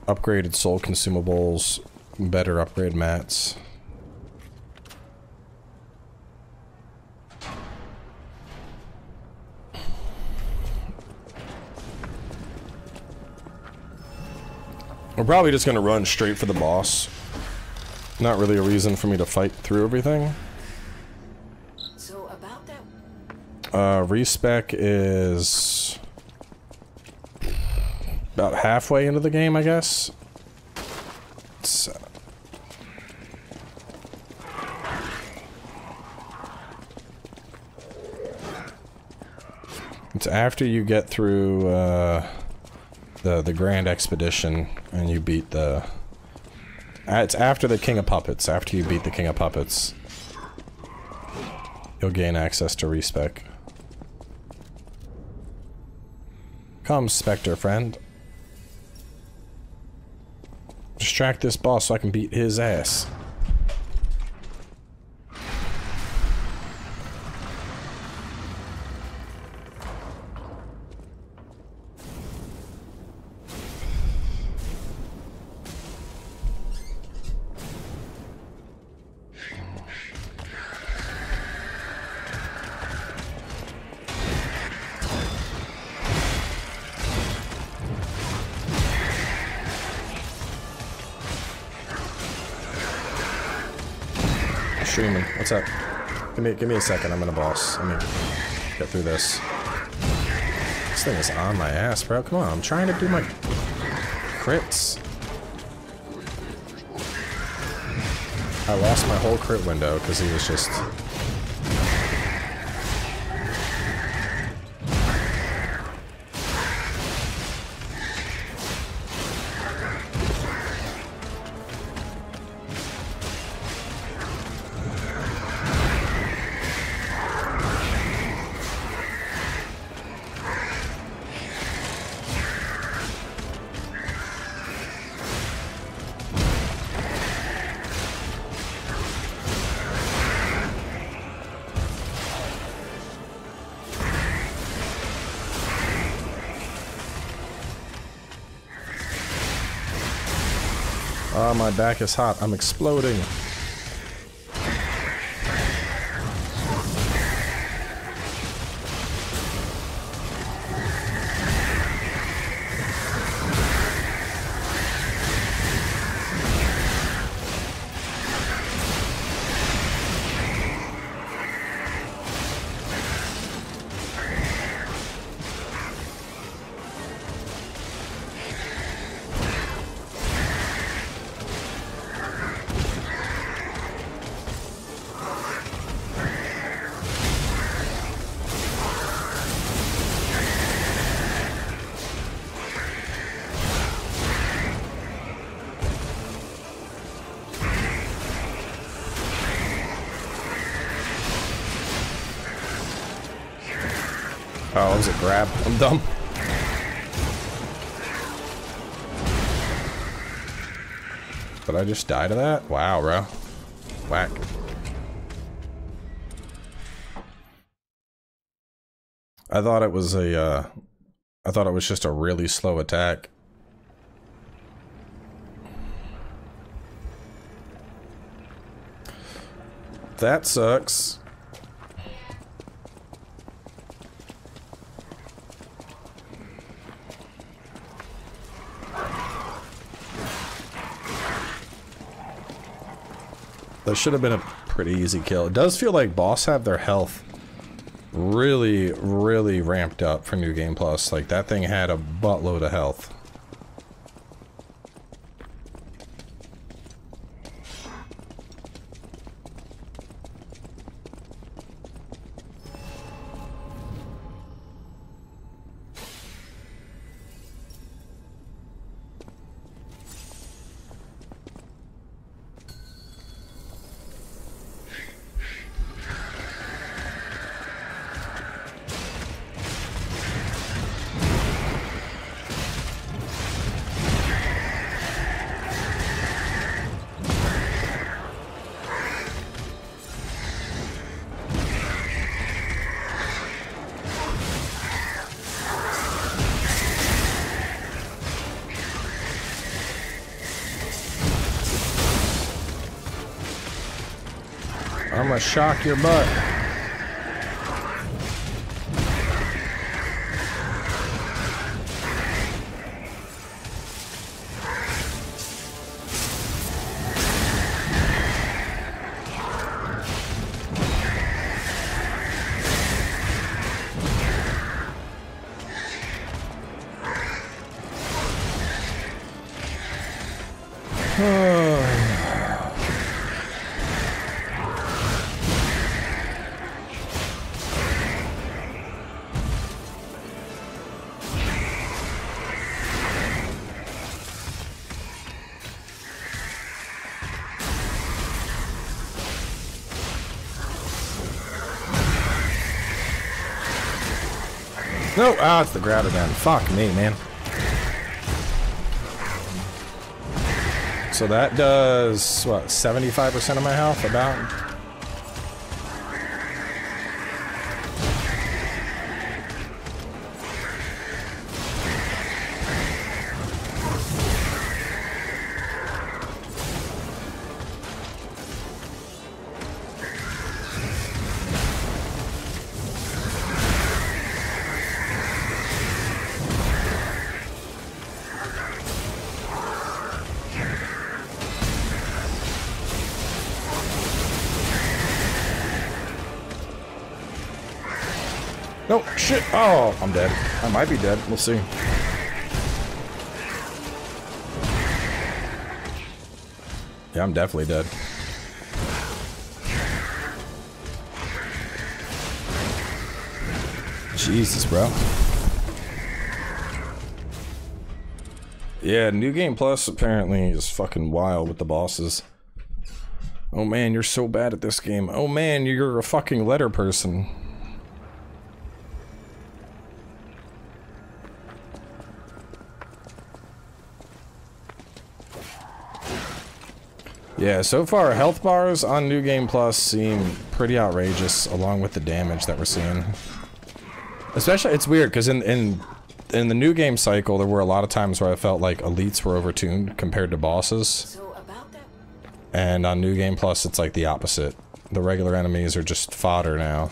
upgraded soul consumables, better upgrade mats. We're probably just gonna run straight for the boss. Not really a reason for me to fight through everything. Uh, respec is about halfway into the game, I guess. It's, uh, it's after you get through uh, the the Grand Expedition and you beat the. Uh, it's after the King of Puppets. After you beat the King of Puppets, you'll gain access to respec. Come, Spectre friend. Distract this boss so I can beat his ass. What's up? Give me, give me a second. I'm in a boss. Let me get through this. This thing is on my ass, bro. Come on, I'm trying to do my crits. I lost my whole crit window because he was just. Ah, oh, my back is hot. I'm exploding. Oh, it was a grab. I'm dumb. Did I just die to that? Wow, bro. Whack. I thought it was a, uh... I thought it was just a really slow attack. That sucks. That should have been a pretty easy kill. It does feel like boss have their health really, really ramped up for New Game Plus. Like, that thing had a buttload of health. I'm gonna shock your butt. No, ah, it's the grab again. Fuck me, man. So that does, what, seventy-five percent of my health, about? No, shit. Oh, I'm dead. I might be dead. We'll see. Yeah, I'm definitely dead. Jesus, bro. Yeah, New Game Plus apparently is fucking wild with the bosses. Oh man, you're so bad at this game. Oh man, you're a fucking letter person. Yeah, so far, health bars on New Game Plus seem pretty outrageous, along with the damage that we're seeing. Especially, it's weird, because in, in, in the new game cycle, there were a lot of times where I felt like elites were overtuned compared to bosses. So And on New Game Plus, it's like the opposite. The regular enemies are just fodder now.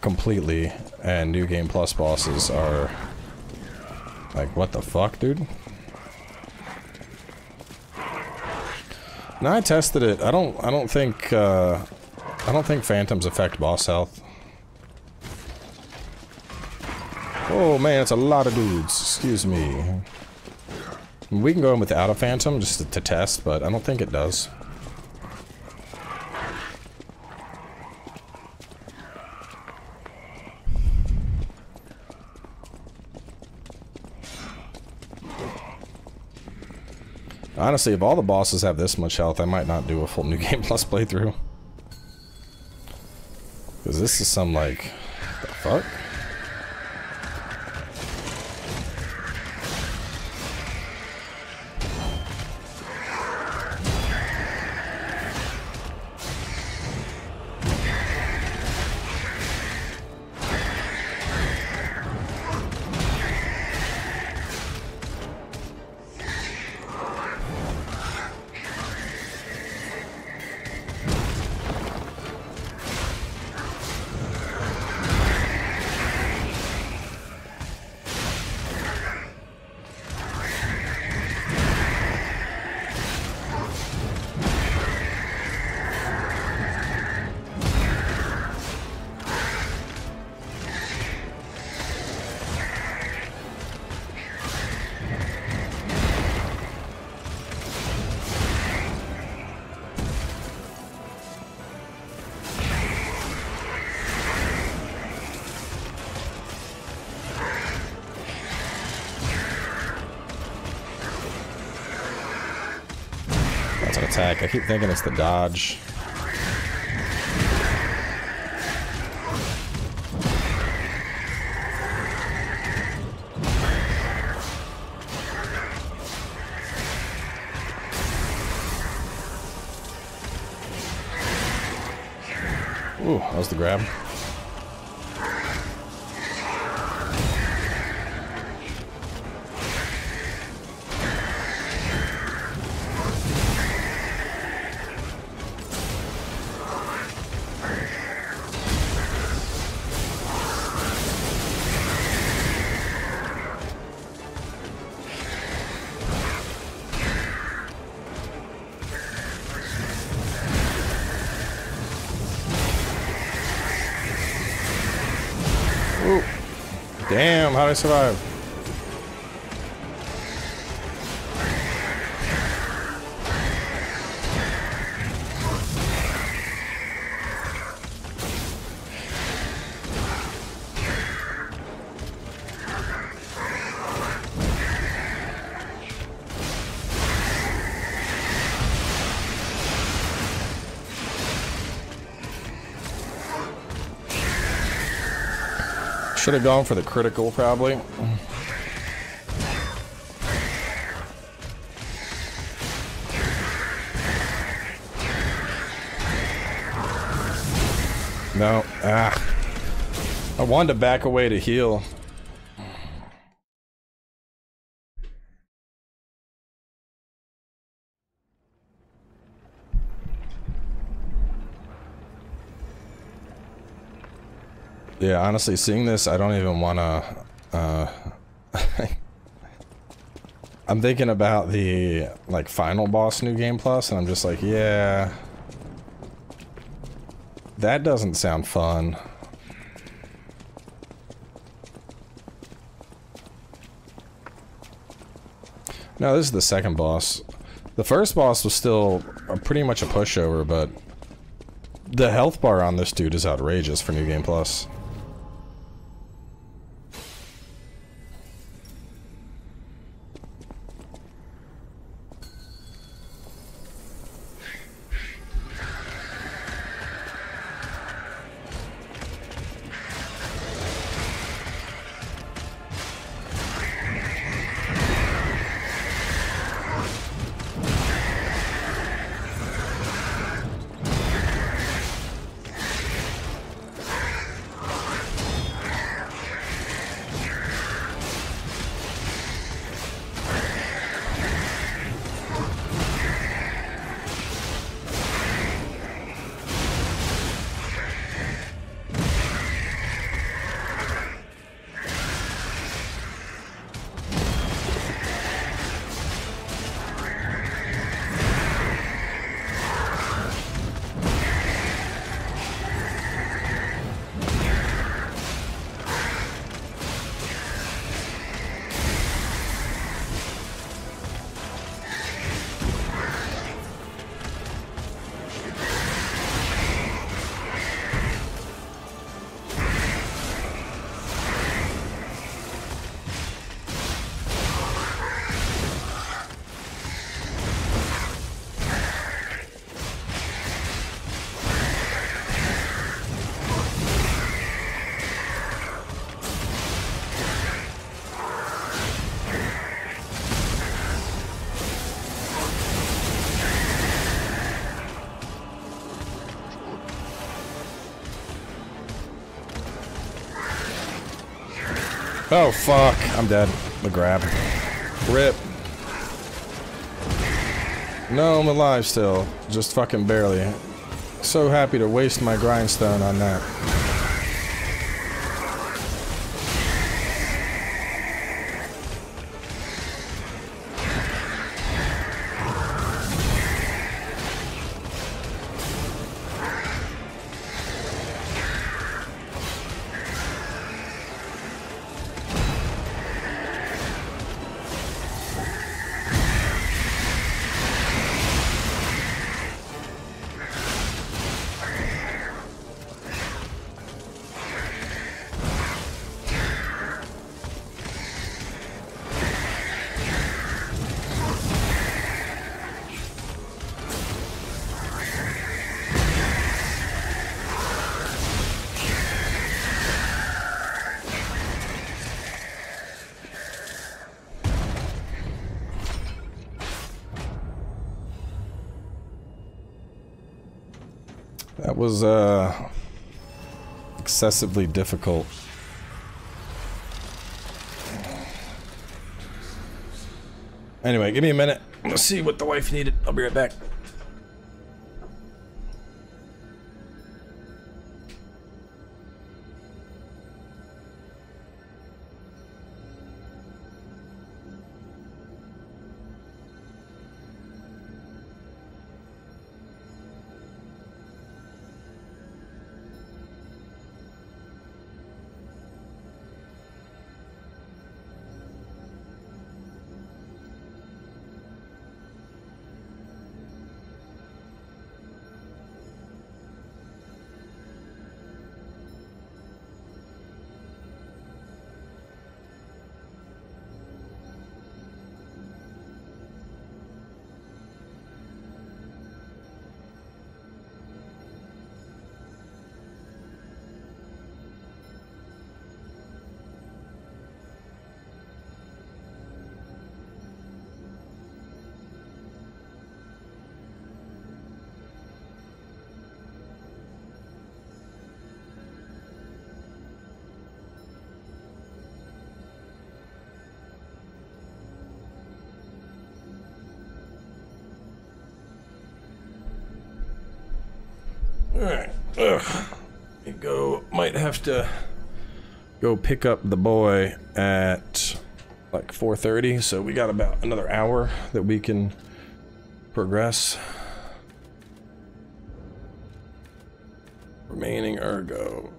Completely. And New Game Plus bosses are... like, what the fuck, dude? No, I tested it. I don't I don't think uh I don't think phantoms affect boss health. Oh man, it's a lot of dudes. Excuse me. We can go in without a phantom just to, to test, but I don't think it does. Honestly, if all the bosses have this much health, I might not do a full New Game Plus playthrough. Because this is some, like... what the attack. I keep thinking it's the dodge. Ooh, that was the grab. Damn, how'd I survive? Should have gone for the critical, probably. No. Ah. I wanted to back away to heal. Yeah, honestly, seeing this, I don't even want to, uh, I'm thinking about the, like, final boss New Game Plus, and I'm just like, yeah, that doesn't sound fun. No, this is the second boss. The first boss was still uh, pretty much a pushover, but the health bar on this dude is outrageous for New Game Plus. Oh, fuck. I'm dead. The grab. Rip. No, I'm alive still. Just fucking barely. So happy to waste my grindstone on that. That was, uh, excessively difficult. Anyway, give me a minute. Let's see what the wife needed. I'll be right back. Alright, ugh, you go, might have to go pick up the boy at like four thirty, so we got about another hour that we can progress. Remaining ergo.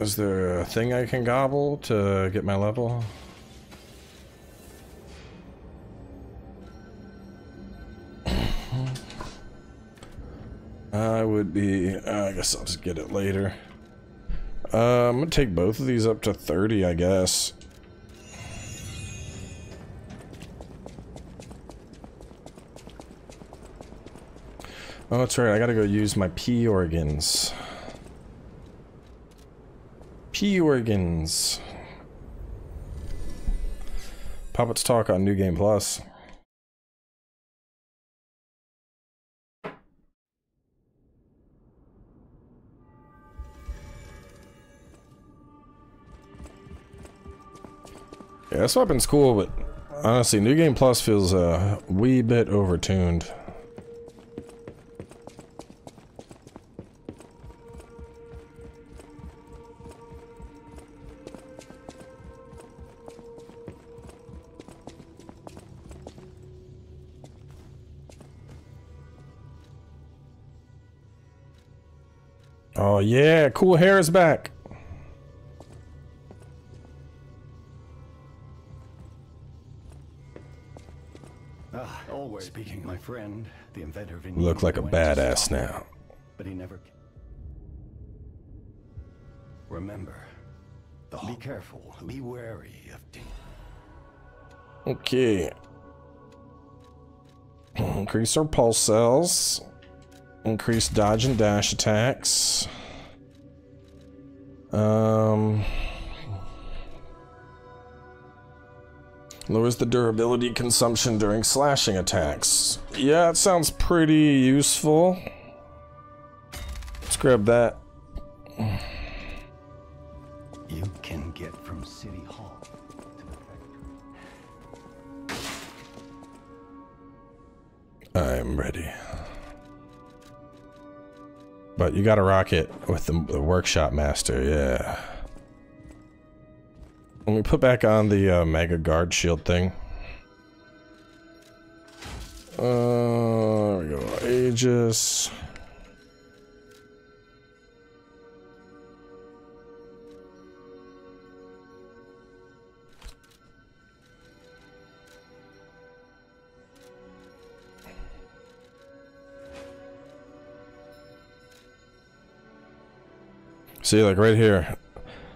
Is there a thing I can gobble to get my level? I would be, uh, I guess I'll just get it later. Uh, I'm gonna take both of these up to thirty, I guess. Oh, that's right, I gotta go use my pee organs. Pee organs. Puppets Talk on New Game Plus. Yeah, this weapon's cool, but honestly, New Game Plus feels a wee bit overtuned. Oh yeah, cool hair is back. Speaking, my friend, the inventor of look like a badass now. But he never. Remember, the be careful, be wary of. Okay. Increase our pulse cells. Increase dodge and dash attacks. Um. Lowers the durability consumption during slashing attacks. Yeah, it sounds pretty useful. Let's grab that. You can get from City Hall. I'm ready. But you gotta rock it with the, the workshop master, yeah. When we put back on the uh, mega guard shield thing. Uh, there we go, Aegis. See, like right here.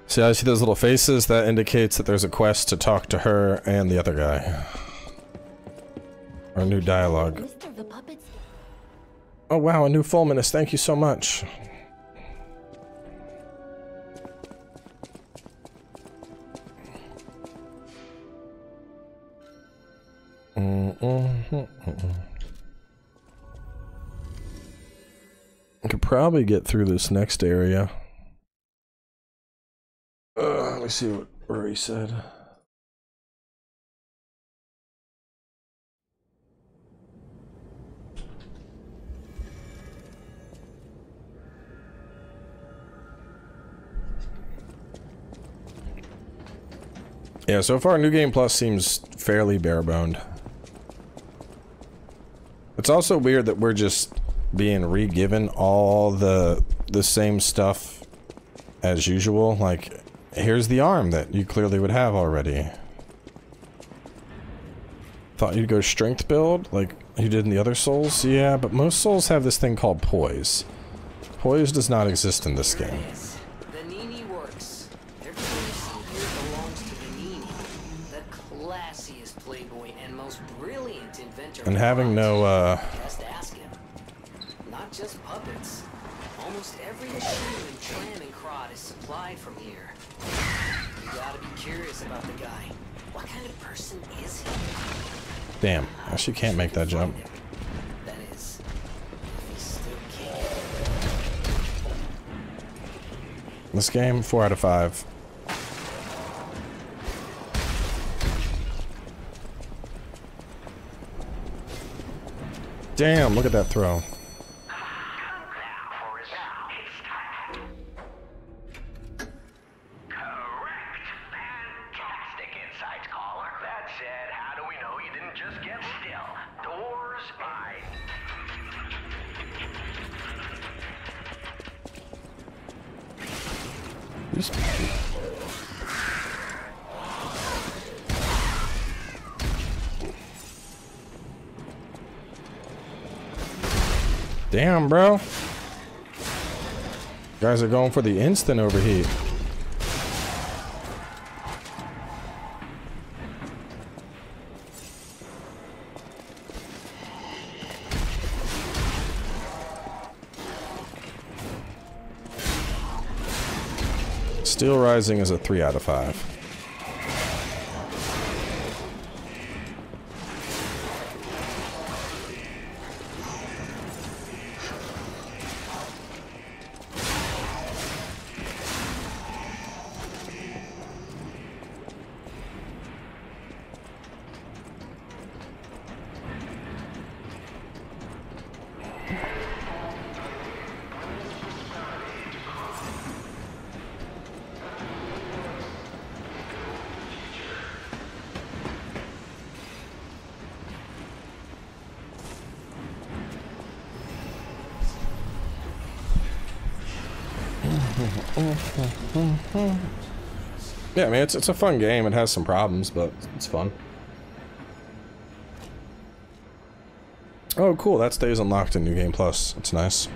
See, I see those little faces? That indicates that there's a quest to talk to her and the other guy. Or new dialogue. Oh wow, a new fulminus. Thank you so much. Mm-mm-mm-mm. I could probably get through this next area. Uh, let me see what Rory said. Yeah, so far New Game Plus seems fairly bare-boned. It's also weird that we're just being re-given all the the same stuff as usual, like... Here's the arm that you clearly would have already. Thought you'd go strength build, like you did in the other Souls? Yeah, but most Souls have this thing called poise. Poise does not exist in this game. The Nini works. Their currency here belongs to the Nini, the classiest playboy and most brilliant inventor. And having no, uh... just ask him. Not just puppets. Almost every machine and tram and crod is supplied from here. You gotta be curious about the guy. What kind of person is he? Damn, I she can't make that jump. That is, he still can. This game, four out of five. Damn, look at that throw. Damn, bro. Guys are going for the instant overheat. Steel Rising is a three out of five. Yeah, I mean, it's, it's a fun game. It has some problems, but it's fun. Oh, cool. That stays unlocked in New Game Plus. It's nice.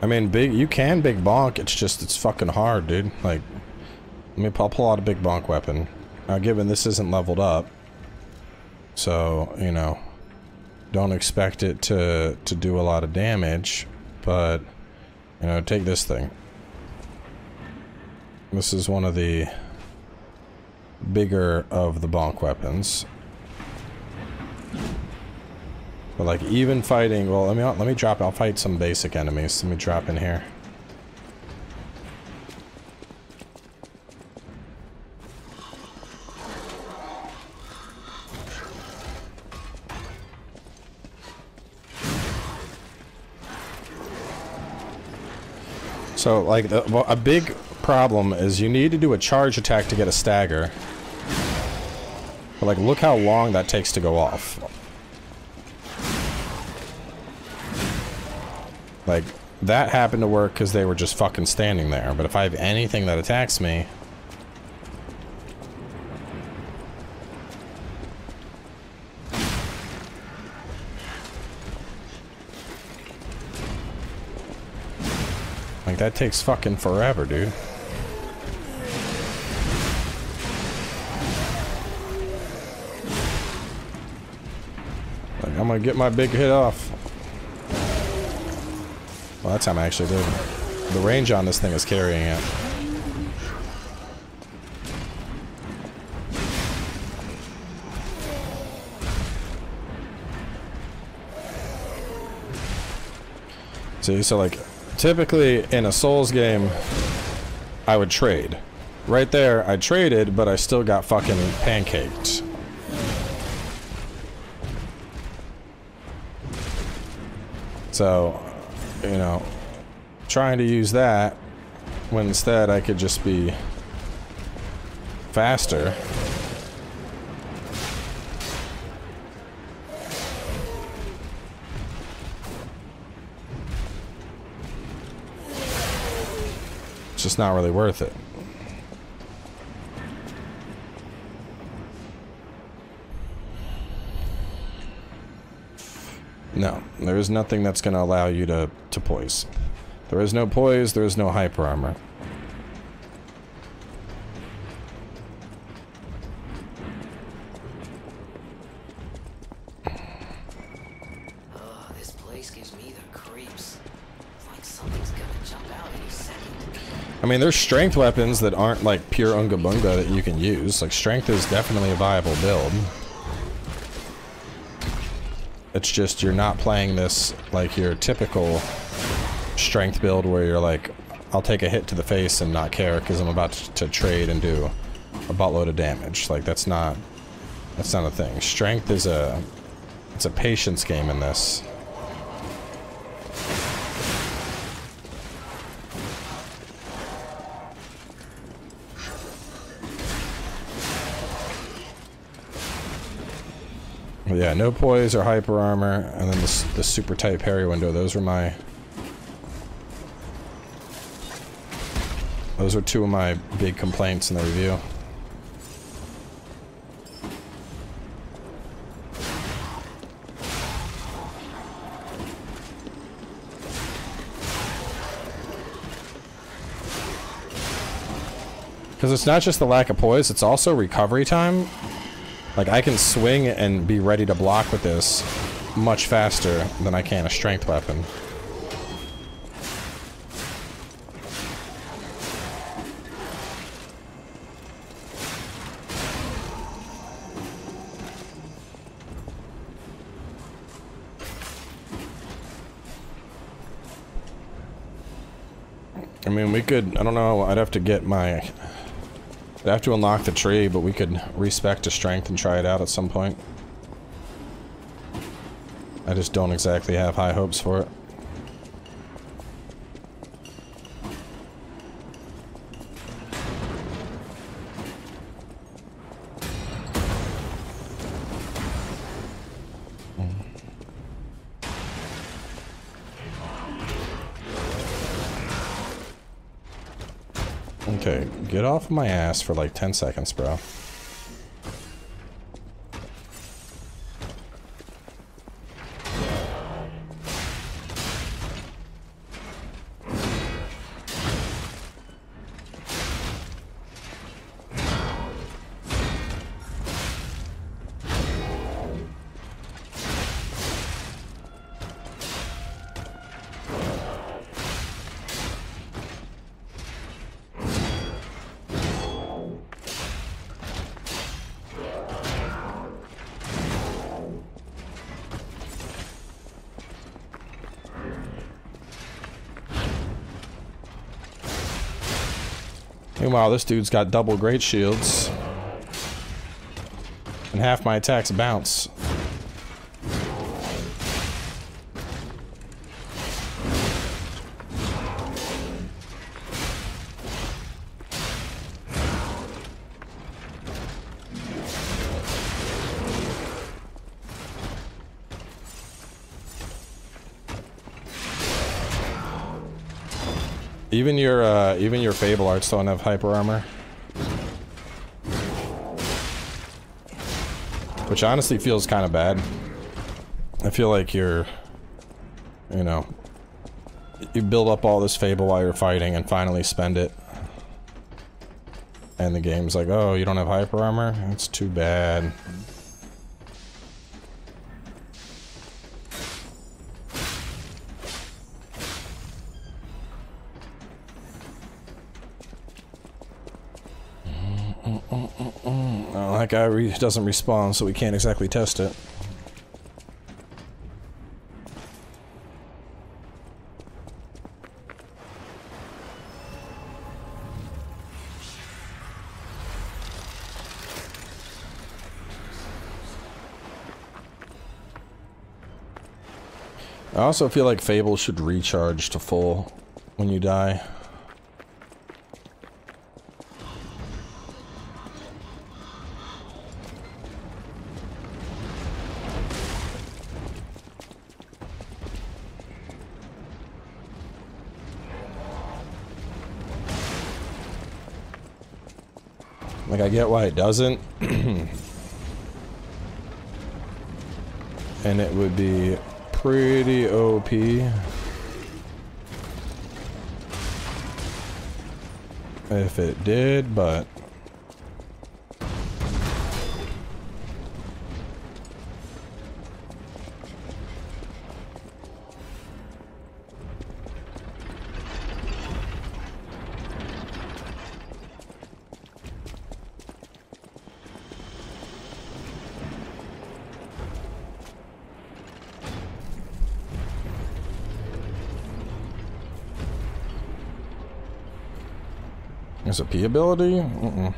I mean, big. You can big bonk. It's just, it's fucking hard, dude. Like, let me I'll pull out a big bonk weapon. Now, given this isn't leveled up, so, you know... Don't expect it to, to do a lot of damage, but, you know, take this thing. This is one of the bigger of the bonk weapons. But, like, even fighting, well, let me, let me drop, I'll fight some basic enemies. Let me drop in here. So, like, the, well, a big problem is you need to do a charge attack to get a stagger. But, like, look how long that takes to go off. Like, that happened to work because they were just fucking standing there. But if I have anything that attacks me... Like, that takes fucking forever, dude. Like, I'm gonna get my big hit off. Well, that time I actually did. The range on this thing is carrying it. See, so like... Typically, in a Souls game, I would trade. Right there, I traded, but I still got fucking pancaked. So, you know, trying to use that, when instead I could just be faster. Just not really worth it. No, there is nothing that's going to allow you to, to poise. There is no poise, there is no hyper armor. I mean, there's strength weapons that aren't like pure Unga Bunga that you can use. Like, strength is definitely a viable build. It's just you're not playing this like your typical strength build where you're like, I'll take a hit to the face and not care because I'm about to trade and do a buttload of damage. Like, that's not, that's not a thing. Strength is a, it's a patience game in this. Yeah, no poise or hyper armor, and then the, the super tight parry window. Those were my, those were two of my big complaints in the review. Because it's not just the lack of poise; it's also recovery time. Like, I can swing and be ready to block with this much faster than I can a strength weapon. I mean, we could, I don't know, I'd have to get my... I'd have to unlock the tree, but we could respec to strength and try it out at some point. I just don't exactly have high hopes for it. Okay, get off my ass for like ten seconds, bro. Meanwhile, this dude's got double great shields. And half my attacks bounce. Even your uh, even your Fable Arts don't have hyper armor, which honestly feels kind of bad. I feel like you're, you know, you build up all this Fable while you're fighting and finally spend it, and the game's like, oh, you don't have hyper armor? That's too bad. That guy re doesn't respond, so we can't exactly test it. I also feel like Fable should recharge to full when you die. Like, I get why it doesn't. And it would be pretty O P. If it did, but... There's a P ability? Mm-mm.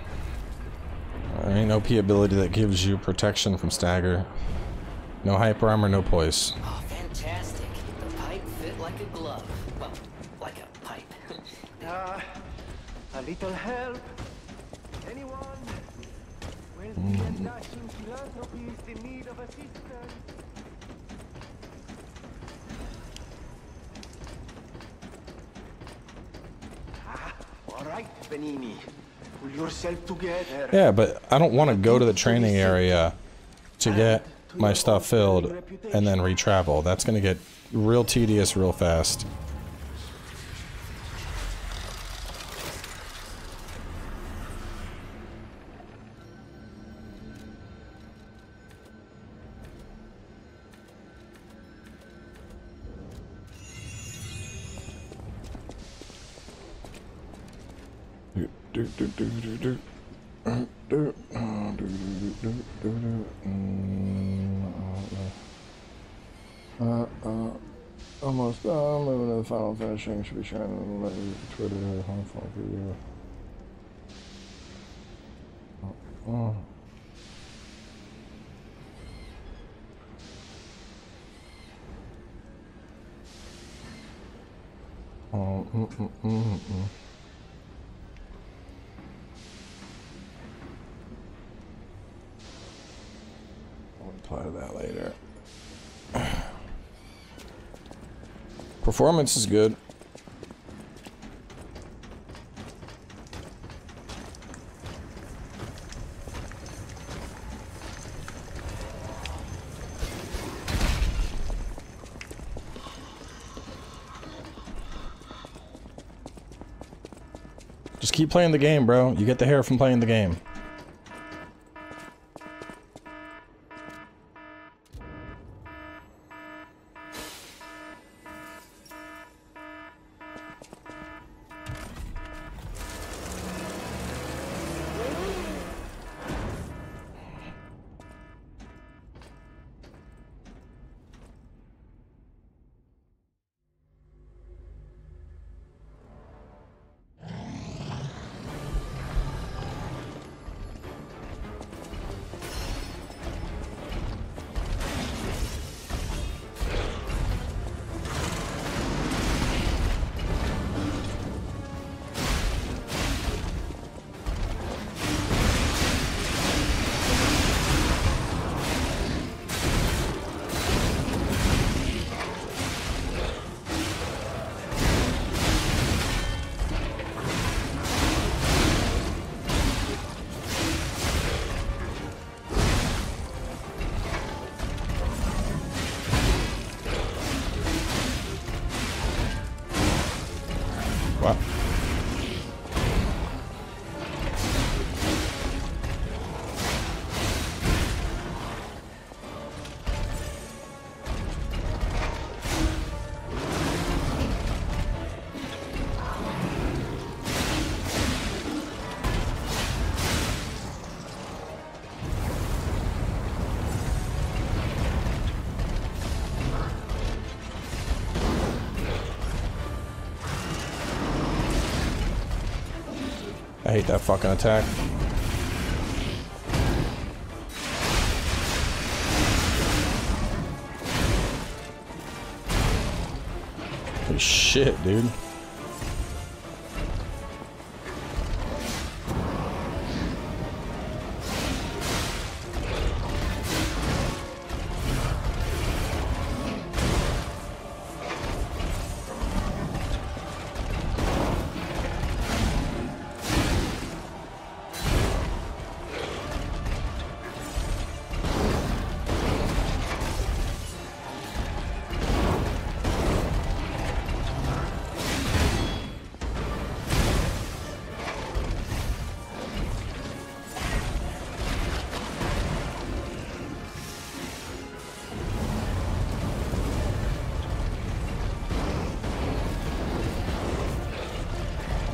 There ain't no P ability that gives you protection from stagger. No hyper armor, no poise. Oh, fantastic. The pipe fit like a glove. Well, like a pipe. Ah, uh, a little help. Anyone? When we are dashing blood, nobody is in need of assistance. Yeah, but I don't want to go to the training area to get my stuff filled and then re-travel. That's going to get real tedious real fast. Almost done. Moving to the final finishing. Should be sharing on my Twitter. Harmful video. Oh. Oh. Mm -mm -mm -mm. Apply to that later. Performance is good. Just keep playing the game, bro. You get the hair from playing the game. Wow. I hate that fucking attack. Holy shit, dude.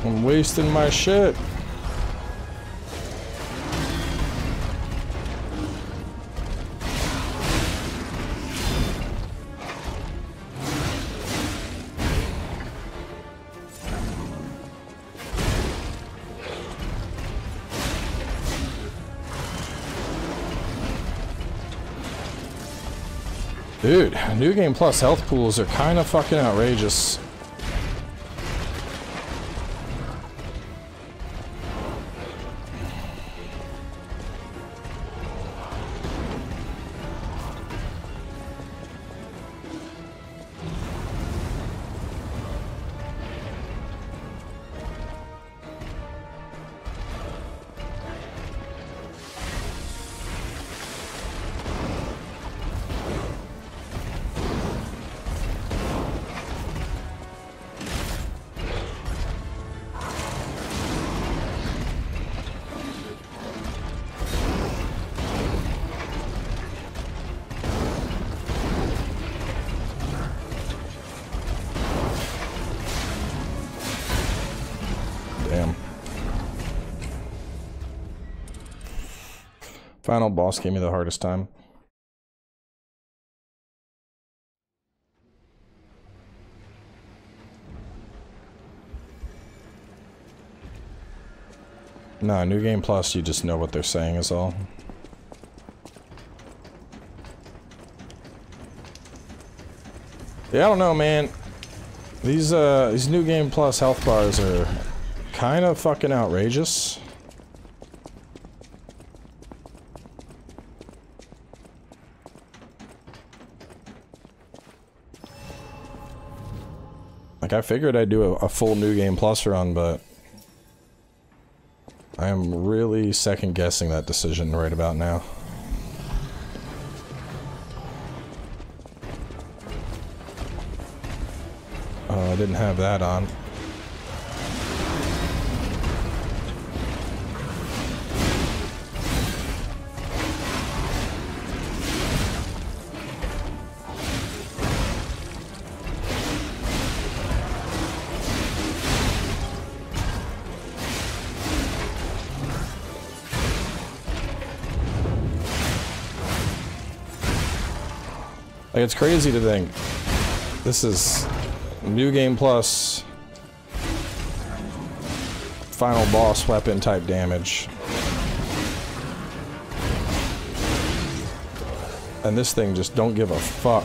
I'm wasting my shit. Dude, New Game Plus health pools are kind of fucking outrageous. Final boss gave me the hardest time. Nah, New Game Plus, you just know what they're saying is all. Yeah, I don't know, man. These uh these New Game Plus health bars are kind of fucking outrageous. I figured I'd do a, a full New Game Plus run, but I am really second guessing that decision right about now. Oh, I didn't have that on. It's crazy to think this is New Game Plus final boss weapon type damage, and this thing just don't give a fuck.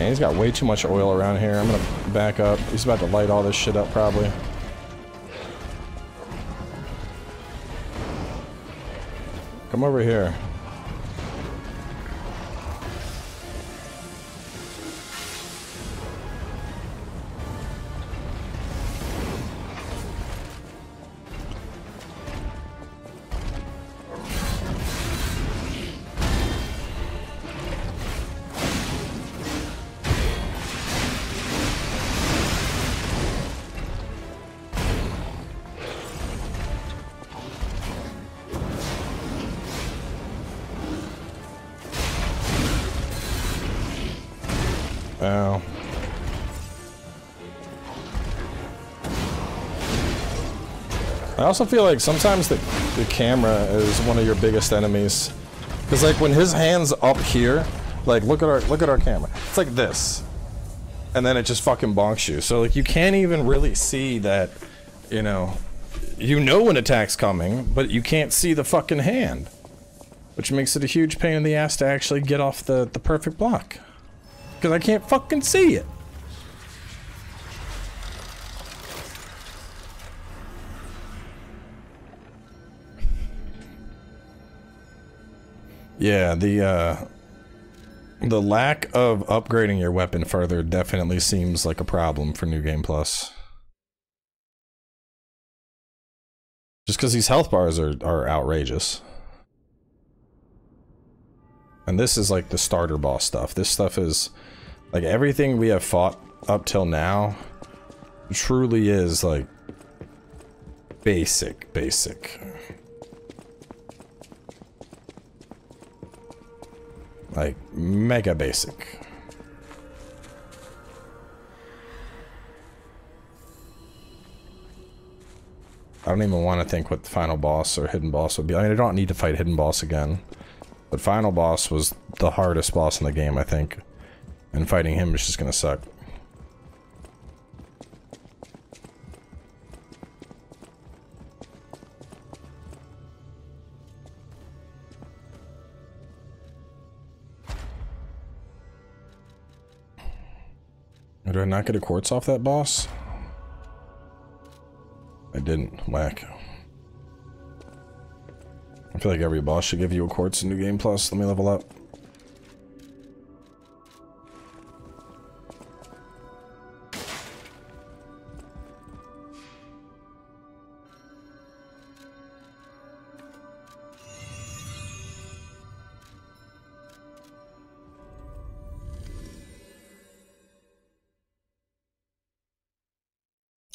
Man, he's got way too much oil around here. I'm gonna back up. He's about to light all this shit up, probably. Come over here. Oh. I also feel like sometimes the, the camera is one of your biggest enemies. Cause like when his hand's up here, like look at our look at our camera. It's like this. And then it just fucking bonks you. So like you can't even really see that, you know, you know when attack's coming, but you can't see the fucking hand. Which makes it a huge pain in the ass to actually get off the, the perfect block. Because I can't fucking see it. Yeah, the uh, the lack of upgrading your weapon further definitely seems like a problem for New Game Plus. Just because these health bars are, are outrageous. And this is like the starter boss stuff. This stuff is like everything we have fought up till now truly is like basic, basic. Like mega basic. I don't even want to think what the final boss or hidden boss would be. I mean, I don't need to fight hidden boss again. But final boss was the hardest boss in the game, I think. And fighting him is just gonna suck. Did I not get a quartz off that boss? I didn't. Whack. I feel like every boss should give you a quartz in New Game Plus. Let me level up.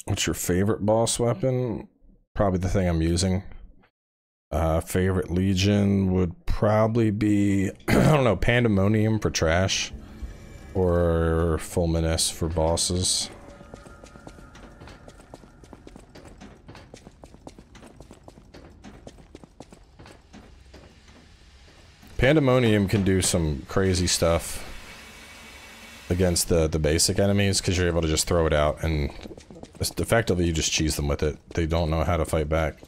What's your favorite boss weapon? Probably the thing I'm using. Uh, favorite Legion would probably be, I don't know, Pandemonium for trash, or Fulminus for bosses. Pandemonium can do some crazy stuff against the, the basic enemies, because you're able to just throw it out, and effectively you just cheese them with it. They don't know how to fight back.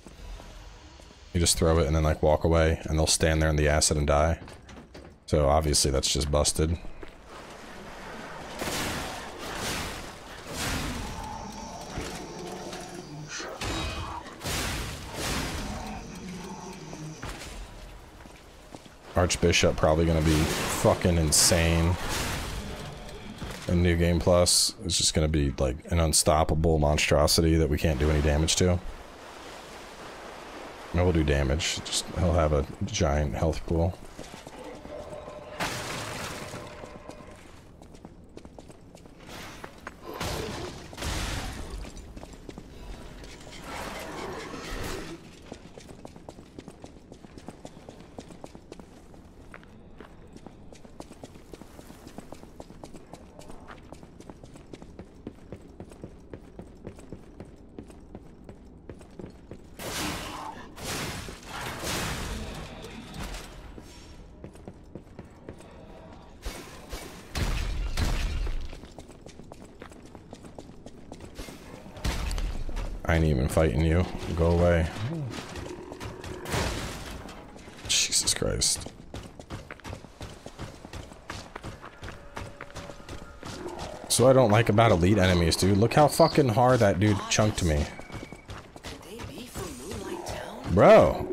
You just throw it and then like walk away and they'll stand there in the acid and die. So obviously that's just busted. Archbishop probably gonna be fucking insane. And New Game Plus is just gonna be like an unstoppable monstrosity that we can't do any damage to. I will do damage, just he'll have a giant health pool. I ain't even fighting you. Go away. Jesus Christ. That's what I don't like about elite enemies, dude. Look how fucking hard that dude chunked me. Bro.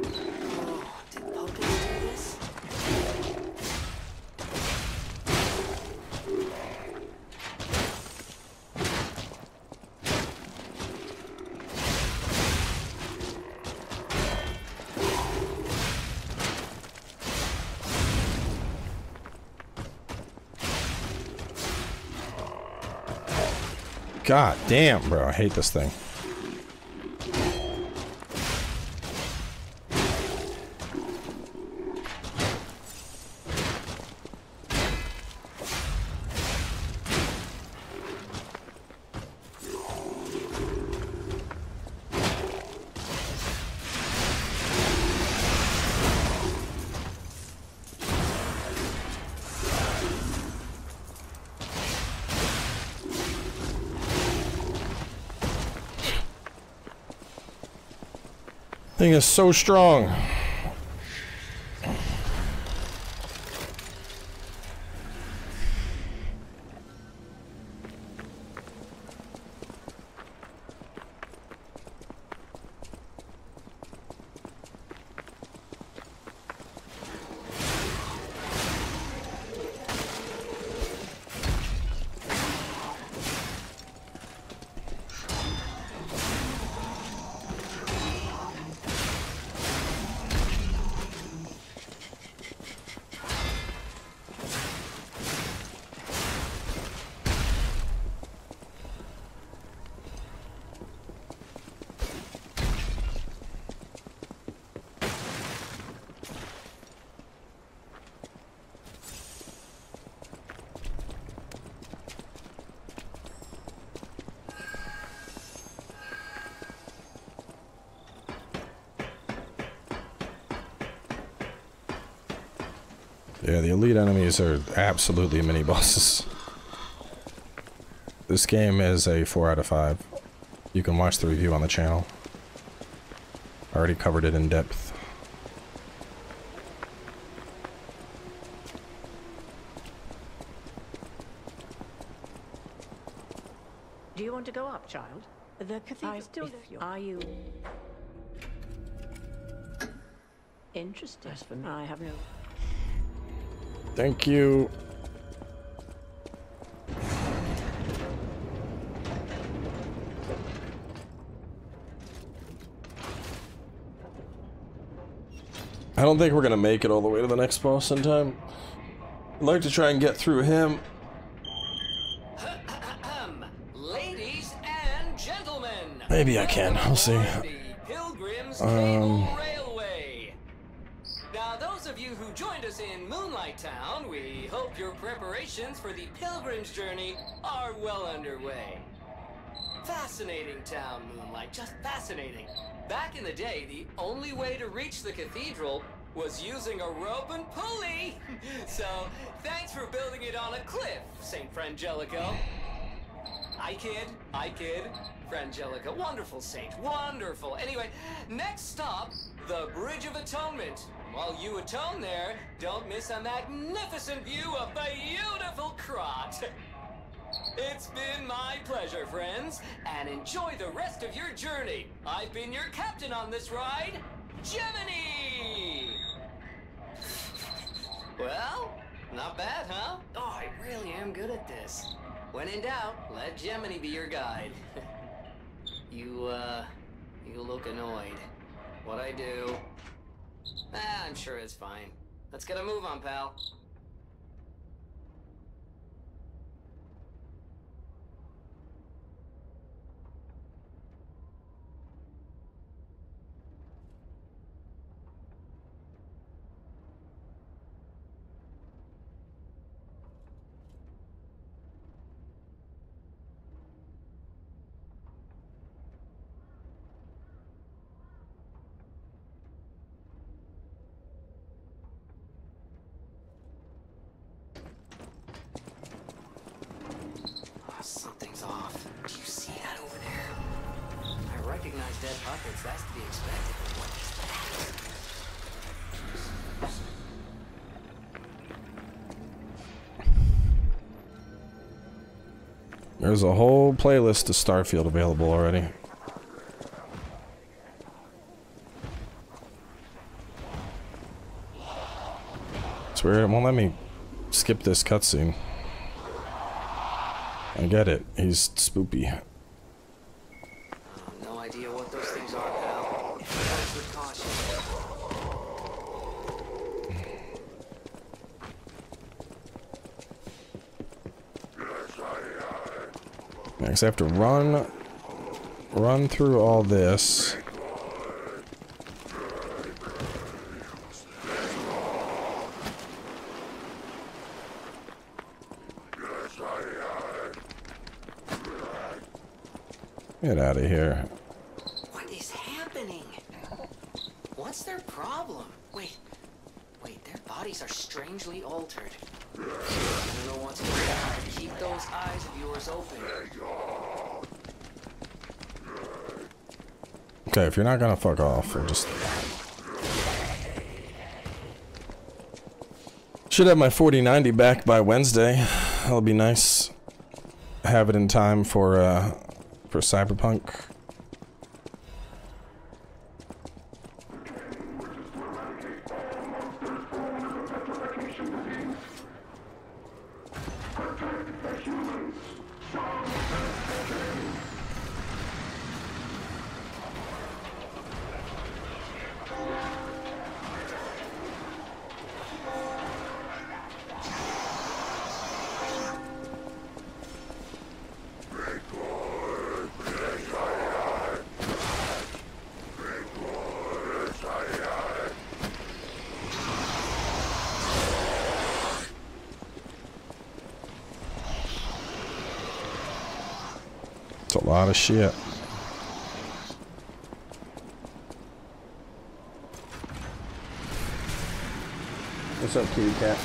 God damn, bro. I hate this thing. Thing is so strong. Yeah, the elite enemies are absolutely mini bosses. This game is a four out of five. You can watch the review on the channel. I already covered it in depth. Do you want to go up, child? The cathedral is still there. Are you interested? I have no. Thank you. I don't think we're gonna make it all the way to the next boss in time. I'd like to try and get through him. Ladies and gentlemen. Maybe I can. I'll see. Um. Town, we hope your preparations for the pilgrim's journey are well underway. Fascinating town, Moonlight, just fascinating. Back in the day, the only way to reach the cathedral was using a rope and pulley. So, thanks for building it on a cliff, Saint Frangelico. I kid, I kid. Frangelico, wonderful saint, wonderful. Anyway, next stop, the Bridge of Atonement. While you atone there, don't miss a magnificent view of the beautiful Krat. It's been my pleasure, friends, and enjoy the rest of your journey. I've been your captain on this ride, Gemini! Well, not bad, huh? Oh, I really am good at this. When in doubt, let Gemini be your guide. You, uh, you look annoyed. What I do... Ah, I'm sure it's fine. Let's get a move on, pal. There's a whole playlist of Starfield available already. It's weird, it won't let me skip this cutscene. I get it, he's spoopy. No idea what those things are now. With caution. Next I have to run run through all this. Get out of here. What is happening? What's their problem? Wait, wait, their bodies are strangely altered. I don't know what's going on. Keep those eyes of yours open. Okay, if you're not gonna fuck off, or just... Should have my forty ninety back by Wednesday. That'll be nice. Have it in time for, uh... for Cyberpunk. A lot of shit. What's up, kitty cat?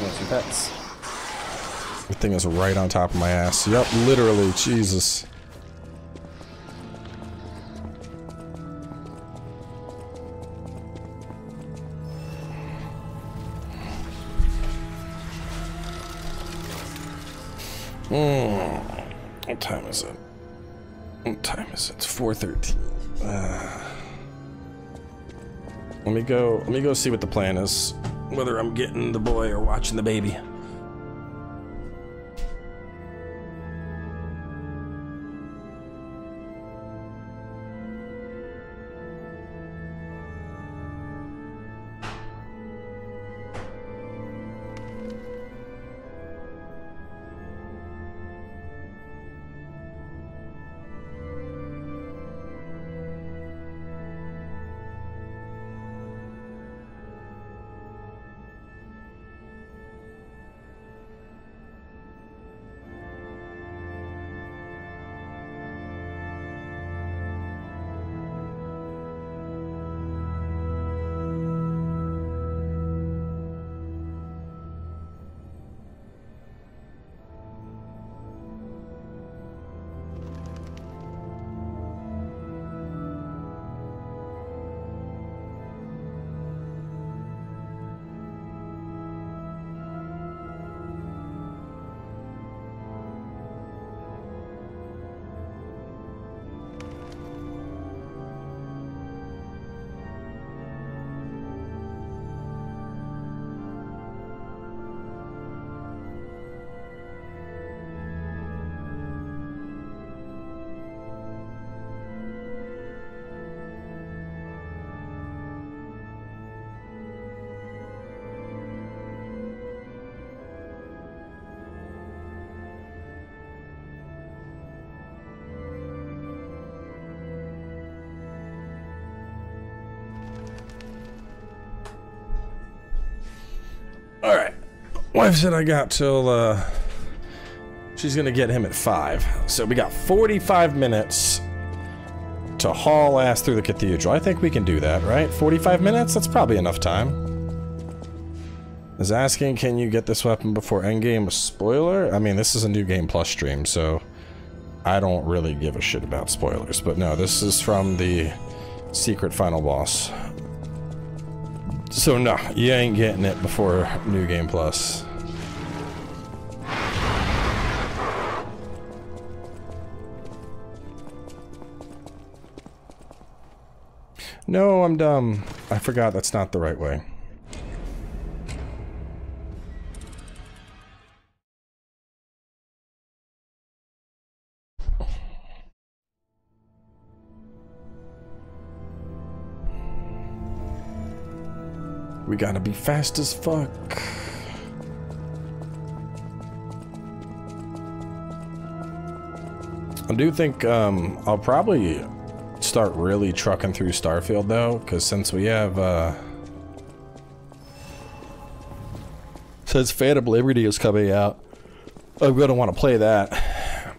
What's your pets? The thing is right on top of my ass. Yep, literally, Jesus. Mm. What time is it? What time is it? It's four thirteen. Uh, let me go. Let me go see what the plan is. Whether I'm getting the boy or watching the baby. Wife said I got till, uh, she's gonna get him at five. So we got forty-five minutes to haul ass through the cathedral. I think we can do that, right? forty-five minutes? That's probably enough time. I was asking, can you get this weapon before endgame? A spoiler? I mean, this is a New Game Plus stream, so I don't really give a shit about spoilers. But no, this is from the secret final boss. So no, you ain't getting it before New Game Plus. No, I'm dumb. I forgot that's not the right way. We gotta be fast as fuck. I do think um, I'll probably start really trucking through Starfield though, because since we have uh, since Phantom Liberty is coming out, I'm gonna want to play that.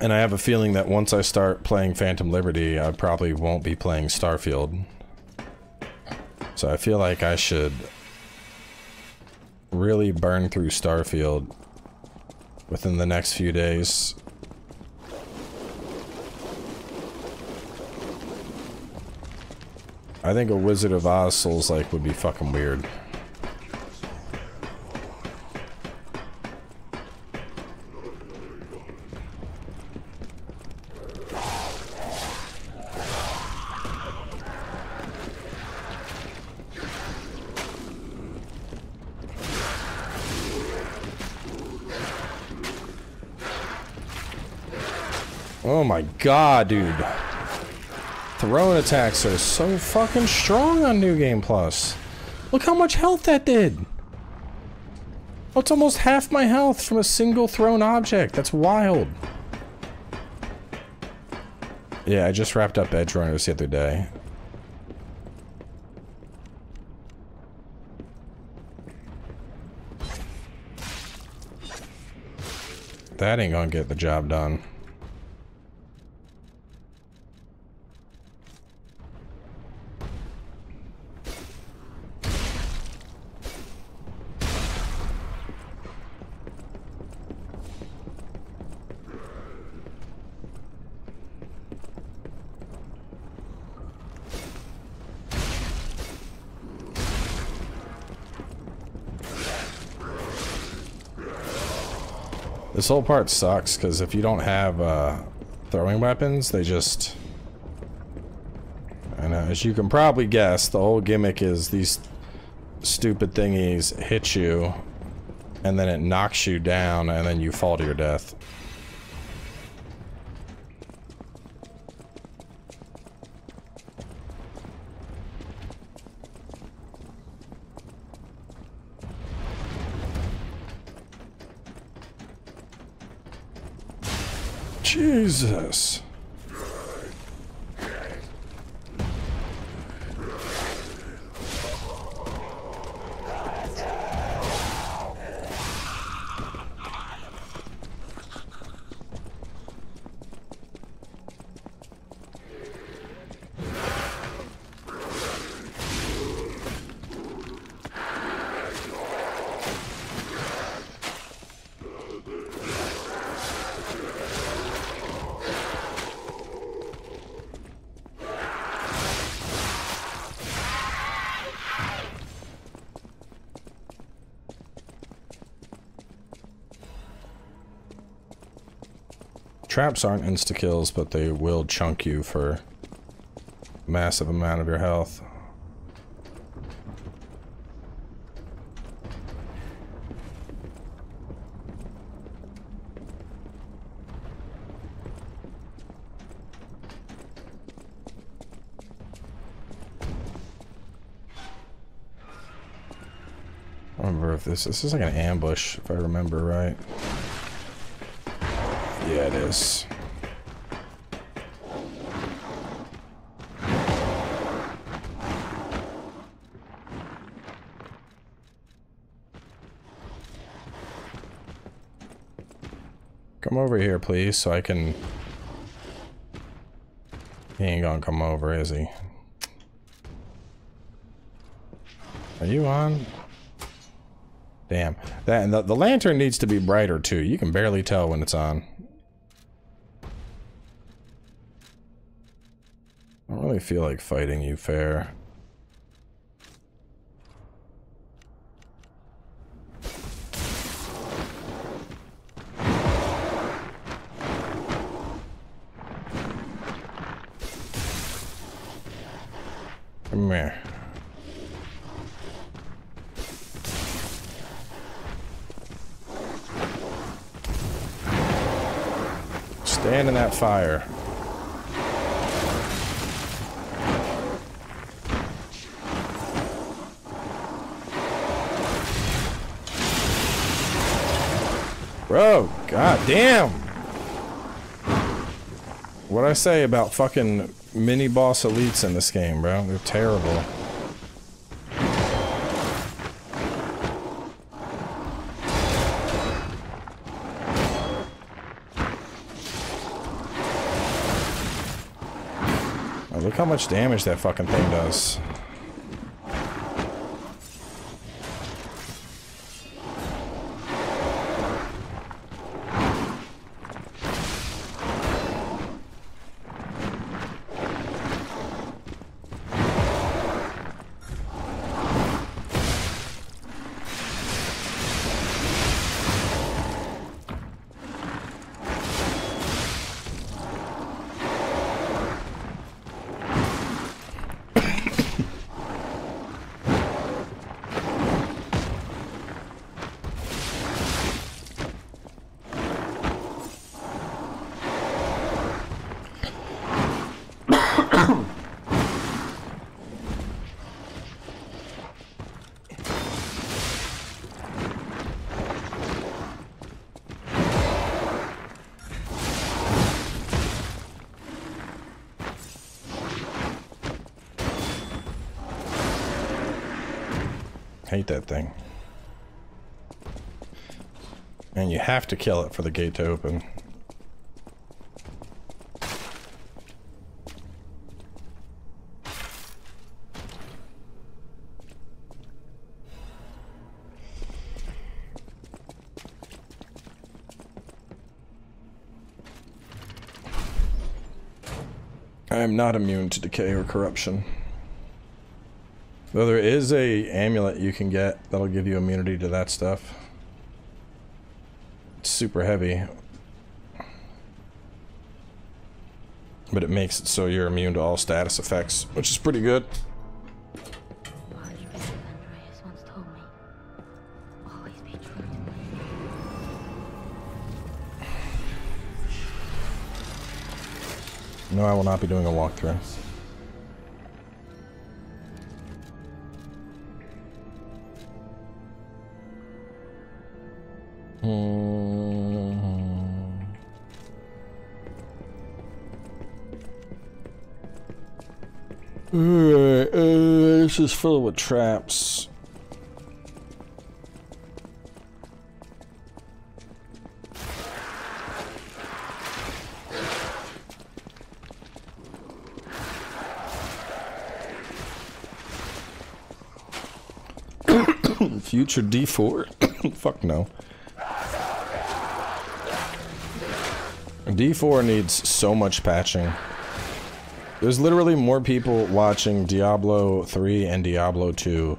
And I have a feeling that once I start playing Phantom Liberty, I probably won't be playing Starfield. So I feel like I should really burn through Starfield within the next few days. I think a Wizard of Oz Souls-like would be fucking weird. Oh my god, dude. Throwing attacks are so fucking strong on New Game Plus. Look how much health that did. Oh, it's almost half my health from a single thrown object. That's wild. Yeah, I just wrapped up Edgerunners the other day. That ain't gonna get the job done. This whole part sucks, because if you don't have uh, throwing weapons, they just... And uh, as you can probably guess, the whole gimmick is these stupid thingies hit you, and then it knocks you down, and then you fall to your death. Jesus. Traps aren't insta-kills, but they will chunk you for a massive amount of your health. I don't remember if this, this is like an ambush, if I remember right. Yeah, it is. Come over here, please, so I can... He ain't gonna come over, is he? Are you on? Damn. That, and the, the lantern needs to be brighter, too. You can barely tell when it's on. I really feel like fighting you fair. Come here. Stand in that fire. Bro, goddamn! What'd I say about fucking mini-boss elites in this game, bro? They're terrible. Oh, look how much damage that fucking thing does. Hate that thing. And you have to kill it for the gate to open. I am not immune to decay or corruption. Though there is a amulet you can get that'll give you immunity to that stuff. It's super heavy. But it makes it so you're immune to all status effects, which is pretty good. No, I will not be doing a walkthrough. Is filled with traps. Future D four? Fuck no. D four needs so much patching. There's literally more people watching Diablo three and Diablo two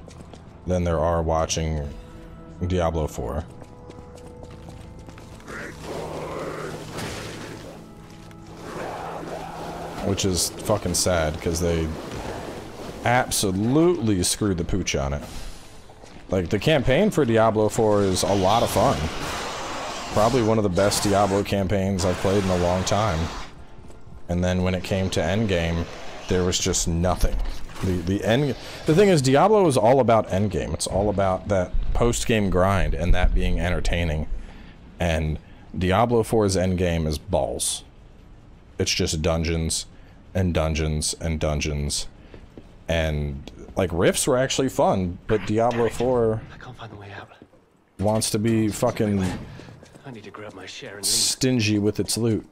than there are watching Diablo four. Which is fucking sad, because they absolutely screwed the pooch on it. Like, the campaign for Diablo four is a lot of fun. Probably one of the best Diablo campaigns I've played in a long time. And then when it came to endgame, there was just nothing. The the end the thing is, Diablo is all about endgame. It's all about that post-game grind and that being entertaining. And Diablo four's endgame is balls. It's just dungeons and dungeons and dungeons. And like, rifts were actually fun, but Diablo four wants to be fucking stingy with its loot.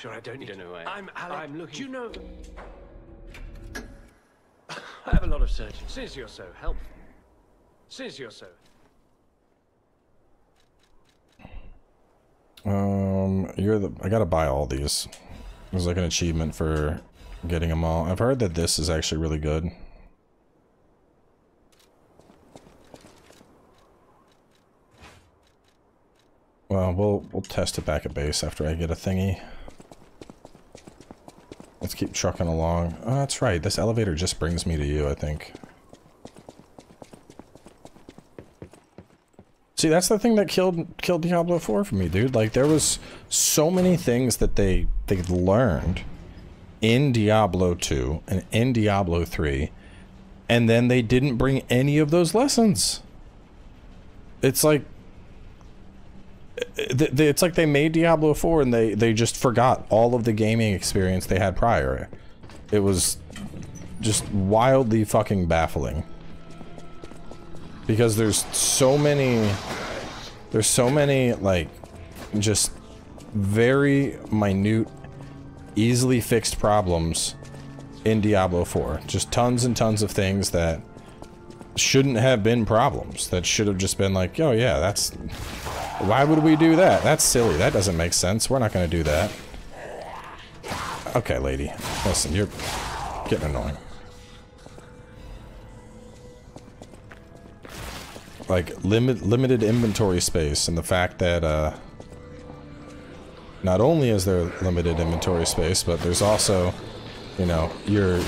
Sure, I don't need to know. I'm Alec. I'm looking. Do you know? I have a lot of surgeons. Since you're so helpful. Since you're so. Um, you're the. I gotta buy all these. There's like an achievement for getting them all. I've heard that this is actually really good. Well, we'll we'll test it back at base after I get a thingy. Let's keep trucking along. Oh, that's right. This elevator just brings me to you, I think. See, that's the thing that killed killed Diablo four for me, dude. Like, there was so many things that they they learned in Diablo two and in Diablo three, and then they didn't bring any of those lessons. It's like it's like they made Diablo four and they they just forgot all of the gaming experience they had prior. It was just wildly fucking baffling. Because there's so many, there's so many, like, just very minute, easily fixed problems in Diablo four. Just tons and tons of things that shouldn't have been problems. That should have just been like, oh yeah, that's, why would we do that? That's silly. That doesn't make sense. We're not gonna do that. Okay, lady. Listen, you're getting annoying. Like, limit, limited inventory space, and the fact that, uh... not only is there limited inventory space, but there's also, you know, your...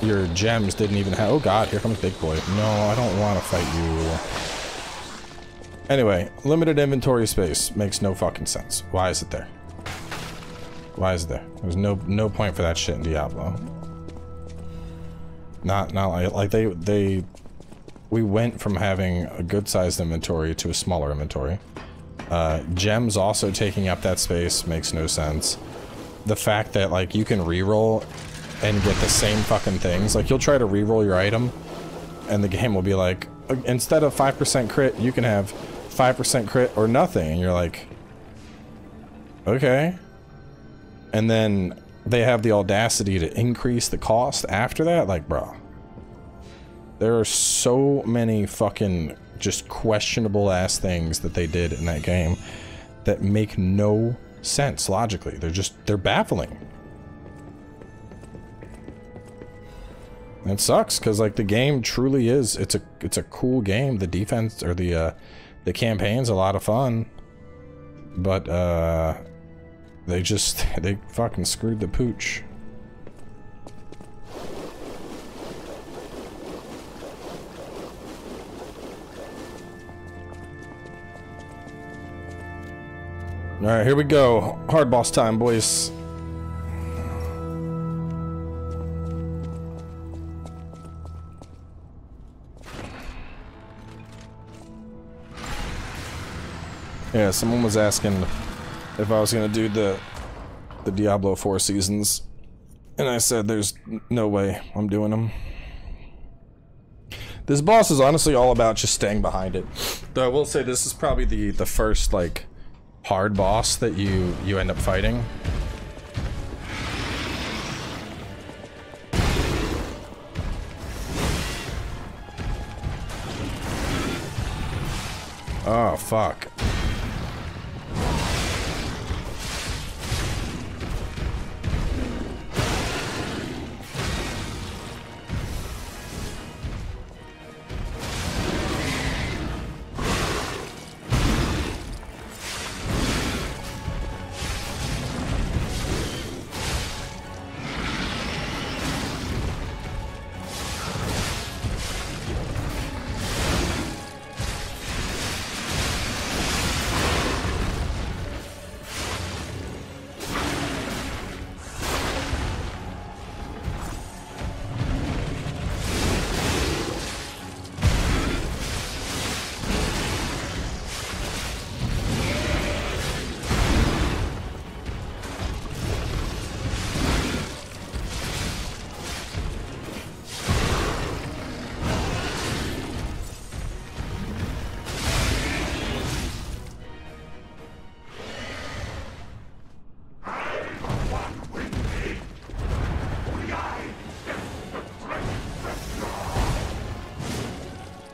your gems didn't even have... Oh god, here comes Big Boy. No, I don't want to fight you. Anyway, limited inventory space makes no fucking sense. Why is it there? Why is it there? There's no no point for that shit in Diablo. Not, not like... Like, they... they We went from having a good-sized inventory to a smaller inventory. Uh, gems also taking up that space makes no sense. The fact that, like, you can reroll and get the same fucking things. Like, you'll try to reroll your item, and the game will be like, instead of five percent crit, you can have five percent crit or nothing. And you're like, okay. And then they have the audacity to increase the cost after that? Like, bro. There are so many fucking just questionable ass things that they did in that game that make no sense logically. They're just, they're baffling. And it sucks because, like, the game truly is, it's a, it's a cool game. The defense, or the, uh, the campaign's a lot of fun. But, uh, they just, they fucking screwed the pooch. Alright, here we go. Hard boss time, boys. Yeah, someone was asking if I was gonna do the the Diablo four seasons, and I said there's no way I'm doing them. This boss is honestly all about just staying behind it. Though I will say this is probably the, the first, like, hard boss that you you end up fighting. Oh fuck.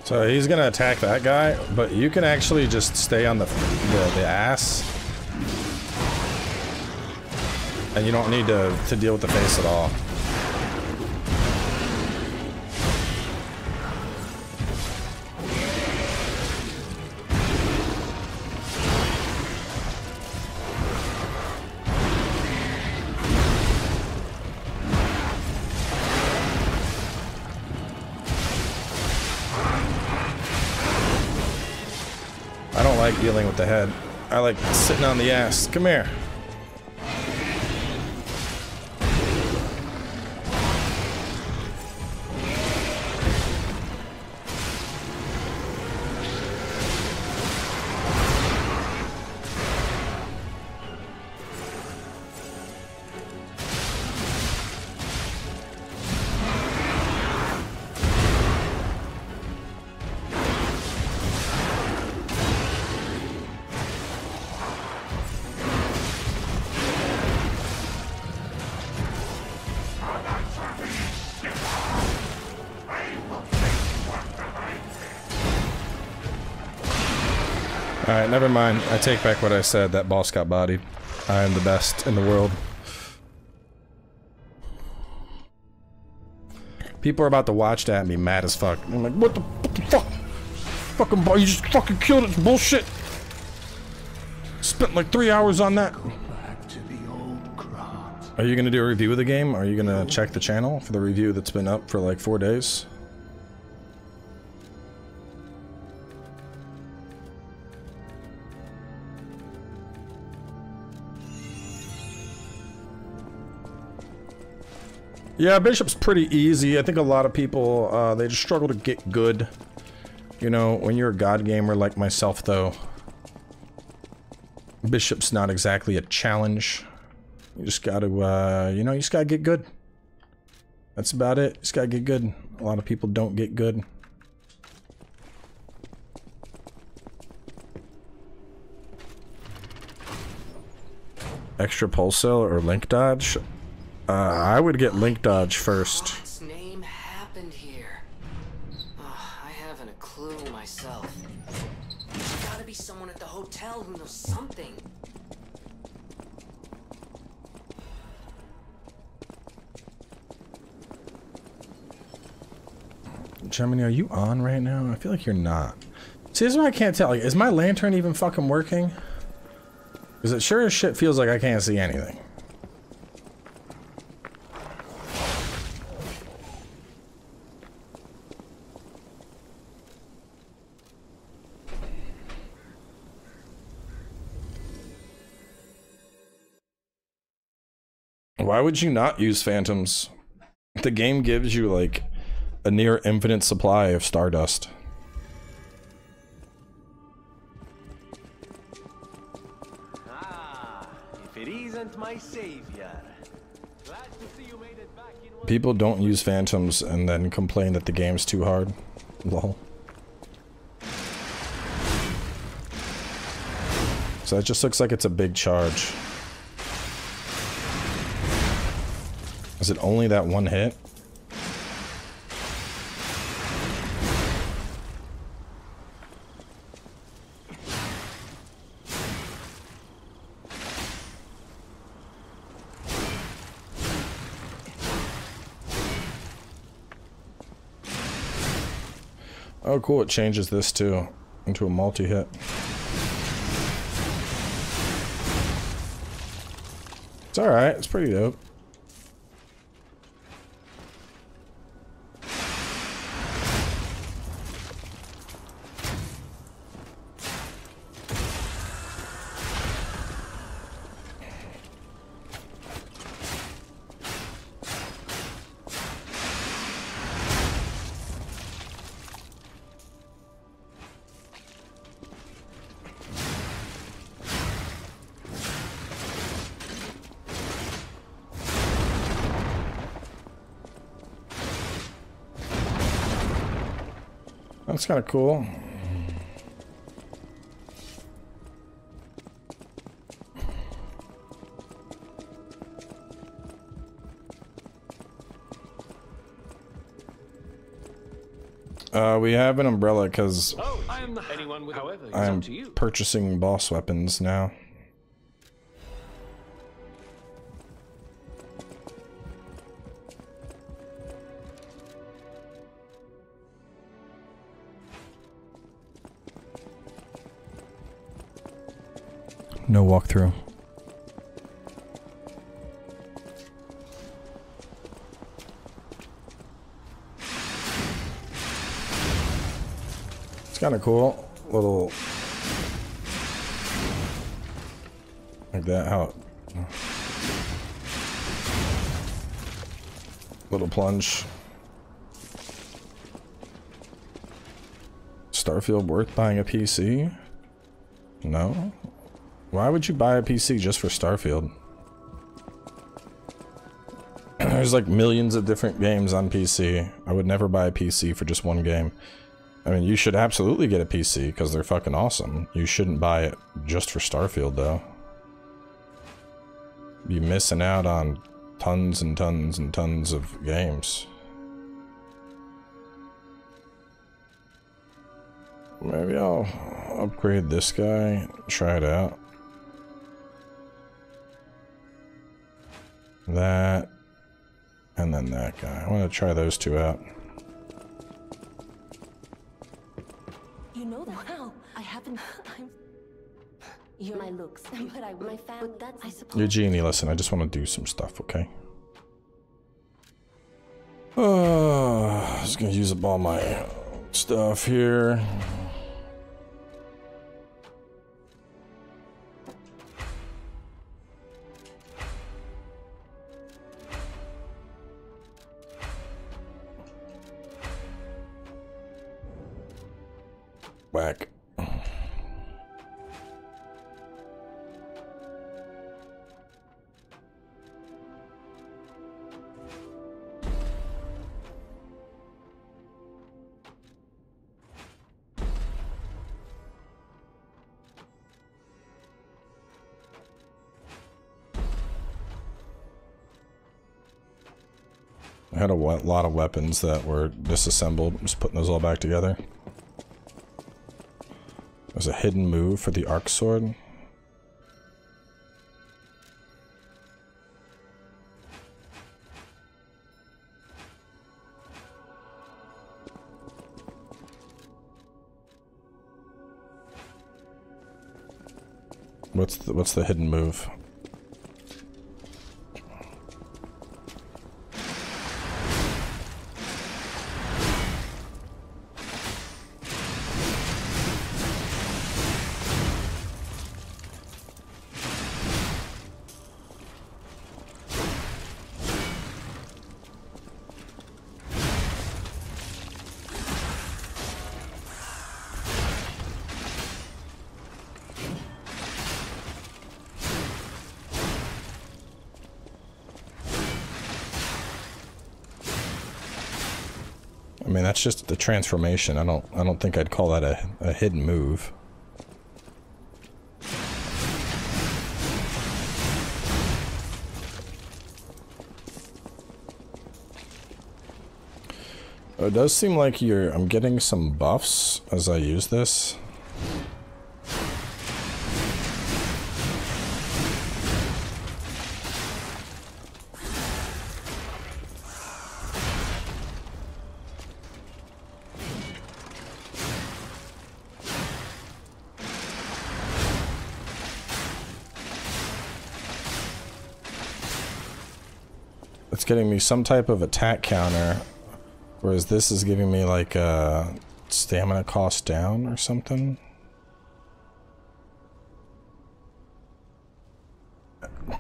So he's gonna attack that guy, but you can actually just stay on the, the, the ass. And you don't need to, to deal with the face at all. like dealing with the head. I like sitting on the ass. Come here. Alright, never mind. I take back what I said. That boss got bodied. I am the best in the world. People are about to watch that and be mad as fuck. I'm like, what the, what the fuck? Fucking boy, you just fucking killed it. Bullshit. Spent like three hours on that. Are you gonna do a review of the game? Are you gonna check the channel for the review that's been up for like four days? Yeah, Bishop's pretty easy. I think a lot of people, uh, they just struggle to get good. You know, when you're a god gamer like myself, though, Bishop's not exactly a challenge. You just gotta, uh, you know, you just gotta get good. That's about it. You just gotta get good. A lot of people don't get good. Extra pulse cell or link dodge? Uh, I would get link dodge first. What's name happened here? Oh, I haven't a clue myself. There's gotta be someone at the hotel who knows something. Gemini, are you on right now? I feel like you're not. See, this is what I can't tell. Like, is my lantern even fucking working? Because it sure as shit feels like I can't see anything. Why would you not use phantoms? The game gives you like a near infinite supply of stardust. Ah, if it isn't my savior. Glad to see you made it back in one. People don't use phantoms and then complain that the game's too hard. Lol. So that just looks like it's a big charge. Is it only that one hit? Oh cool, it changes this too into a multi-hit. It's alright, it's pretty dope. That's kind of cool. Uh, we have an umbrella because oh, I'm, anyone with, however, I'm to you. Purchasing boss weapons now. No walkthrough. It's kind of cool. Little Like that, how... Little plunge. Starfield worth buying a P C? No? Why would you buy a P C just for Starfield? There's like millions of different games on P C. I would never buy a P C for just one game. I mean, you should absolutely get a P C because they're fucking awesome. You shouldn't buy it just for Starfield though. You're missing out on tons and tons and tons of games. Maybe I'll upgrade this guy, try it out. That, and then that guy. I want to try those two out. You know that how I haven't. I'm... You're my looks, but I, my family. That's I suppose. Eugenie, listen. I just want to do some stuff, okay? Oh, I'm just gonna use up all my stuff here. Whack. I had a lot of weapons that were disassembled. I'm just putting those all back together. There's a hidden move for the arc sword. What's the, what's the hidden move? I mean, that's just the transformation. I don't I don't think I'd call that a, a hidden move. It does seem like you're I'm getting some buffs as I use this. Getting me some type of attack counter, whereas this is giving me like a stamina cost down or something.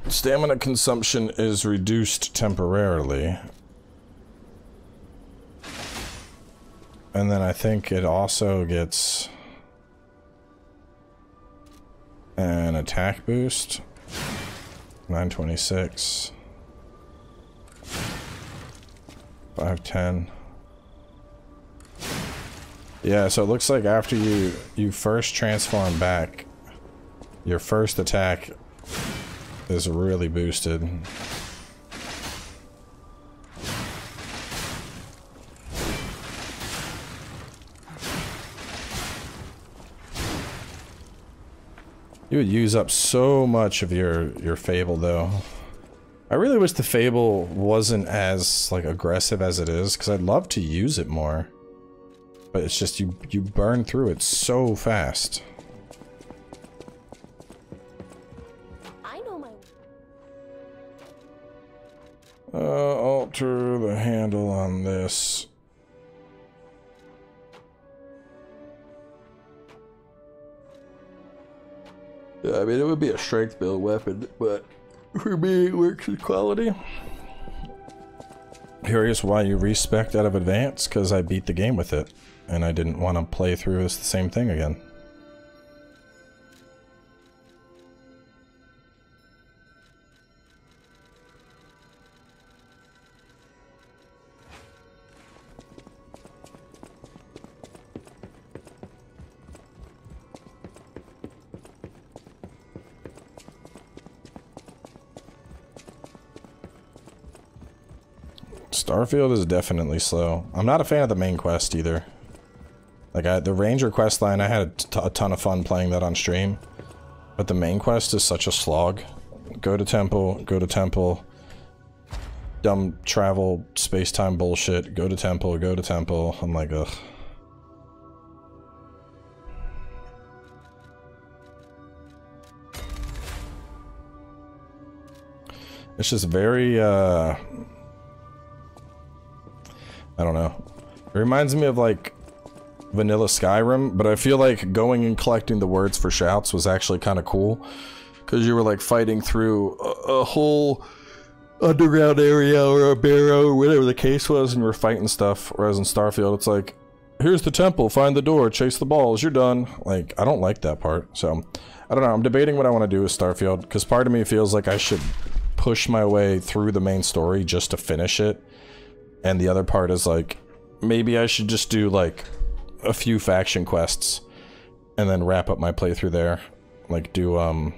Stamina consumption is reduced temporarily. And then I think it also gets an attack boost. nine twenty-six. five ten. Yeah, so it looks like after you you first transform back, your first attack is really boosted. You would use up so much of your your fable though. I really wish the Fable wasn't as, like, aggressive as it is, because I'd love to use it more. But it's just, you, you burn through it so fast. I know my... Uh, alter the handle on this. I mean, it would be a strength build weapon, but for me, it works with quality. Curious why you respect out of advance? Because I beat the game with it, and I didn't want to play through this the same thing again. Starfield is definitely slow. I'm not a fan of the main quest either. Like, I, the Ranger quest line, I had a, t a ton of fun playing that on stream. But the main quest is such a slog. Go to temple, go to temple. Dumb travel, space-time bullshit. Go to temple, go to temple. I'm like, ugh. It's just very, uh... I don't know. It reminds me of, like, vanilla Skyrim, but I feel like going and collecting the words for shouts was actually kind of cool. Because you were, like, fighting through a, a whole underground area or a barrow or whatever the case was, and you were fighting stuff. Whereas in Starfield, it's like, here's the temple, find the door, chase the balls, you're done. Like, I don't like that part. So, I don't know. I'm debating what I want to do with Starfield, because part of me feels like I should push my way through the main story just to finish it. And the other part is, like, maybe I should just do, like, a few faction quests and then wrap up my playthrough there. Like, do, um...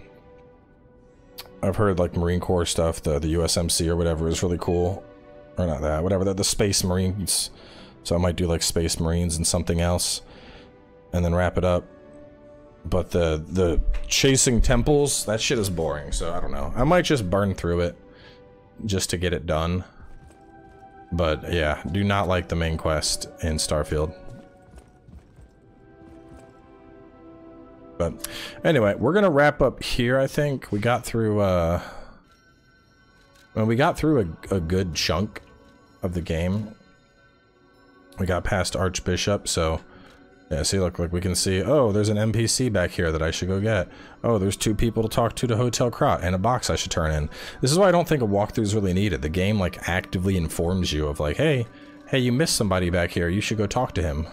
I've heard, like, Marine Corps stuff, the, the U S M C or whatever is really cool. Or not that, whatever, the, the Space Marines. So I might do, like, Space Marines and something else. And then wrap it up. But the, the chasing temples, that shit is boring, so I don't know. I might just burn through it just to get it done. But, yeah, do not like the main quest in Starfield. But, anyway, we're gonna wrap up here, I think. We got through, uh... well, we got through a, a good chunk of the game. We got past Archbishop, so... yeah, see, look, look, we can see, oh, there's an N P C back here that I should go get. Oh, there's two people to talk to to Hotel Krat, and a box I should turn in. This is why I don't think a walkthrough is really needed. The game, like, actively informs you of, like, hey, hey, you missed somebody back here, you should go talk to him.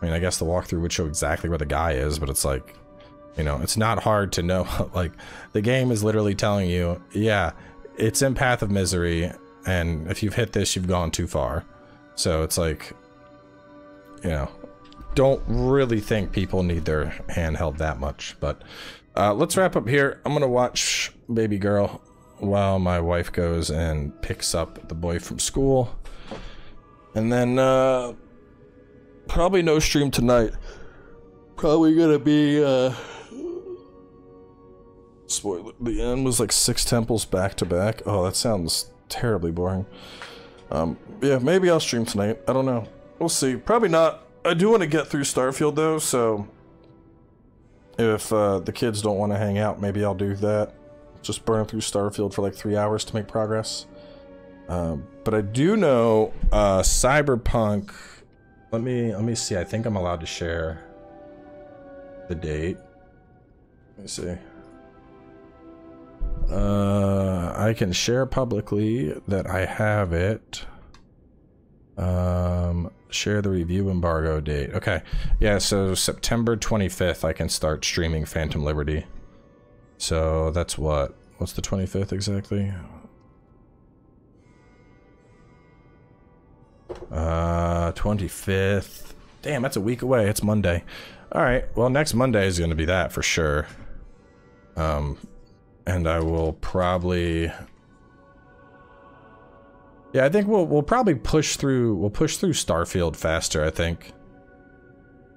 I mean, I guess the walkthrough would show exactly where the guy is, but it's like, you know, it's not hard to know. Like, the game is literally telling you, yeah, it's in Path of Misery, and if you've hit this, you've gone too far. So it's like... you know, don't really think people need their handheld that much, but uh, let's wrap up here. I'm gonna watch Baby Girl while my wife goes and picks up the boy from school, and then uh, probably no stream tonight. Probably gonna be uh, spoiler. The end was like six temples back to back. Oh, that sounds terribly boring. Um, yeah, maybe I'll stream tonight. I don't know. We'll see. Probably not. I do want to get through Starfield, though, so... if uh, the kids don't want to hang out, maybe I'll do that. Just burn through Starfield for like three hours to make progress. Um, but I do know uh, Cyberpunk... Let me, let me see. I think I'm allowed to share the date. Let me see. Uh, I can share publicly that I have it. Um... Share the review embargo date. Okay. Yeah, so September twenty-fifth I can start streaming Phantom Liberty. So that's what? What's the twenty-fifth exactly? Uh, twenty-fifth. Damn, that's a week away. It's Monday. Alright, well next Monday is gonna be that for sure. Um, and I will probably... yeah, I think we'll we'll probably push through we'll push through Starfield faster. I think.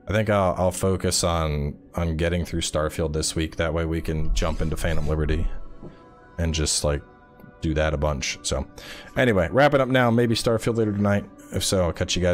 I think I'll I'll focus on on getting through Starfield this week. That way we can jump into Phantom Liberty, and just like do that a bunch. So, anyway, wrapping up now. Maybe Starfield later tonight. If so, I'll catch you guys.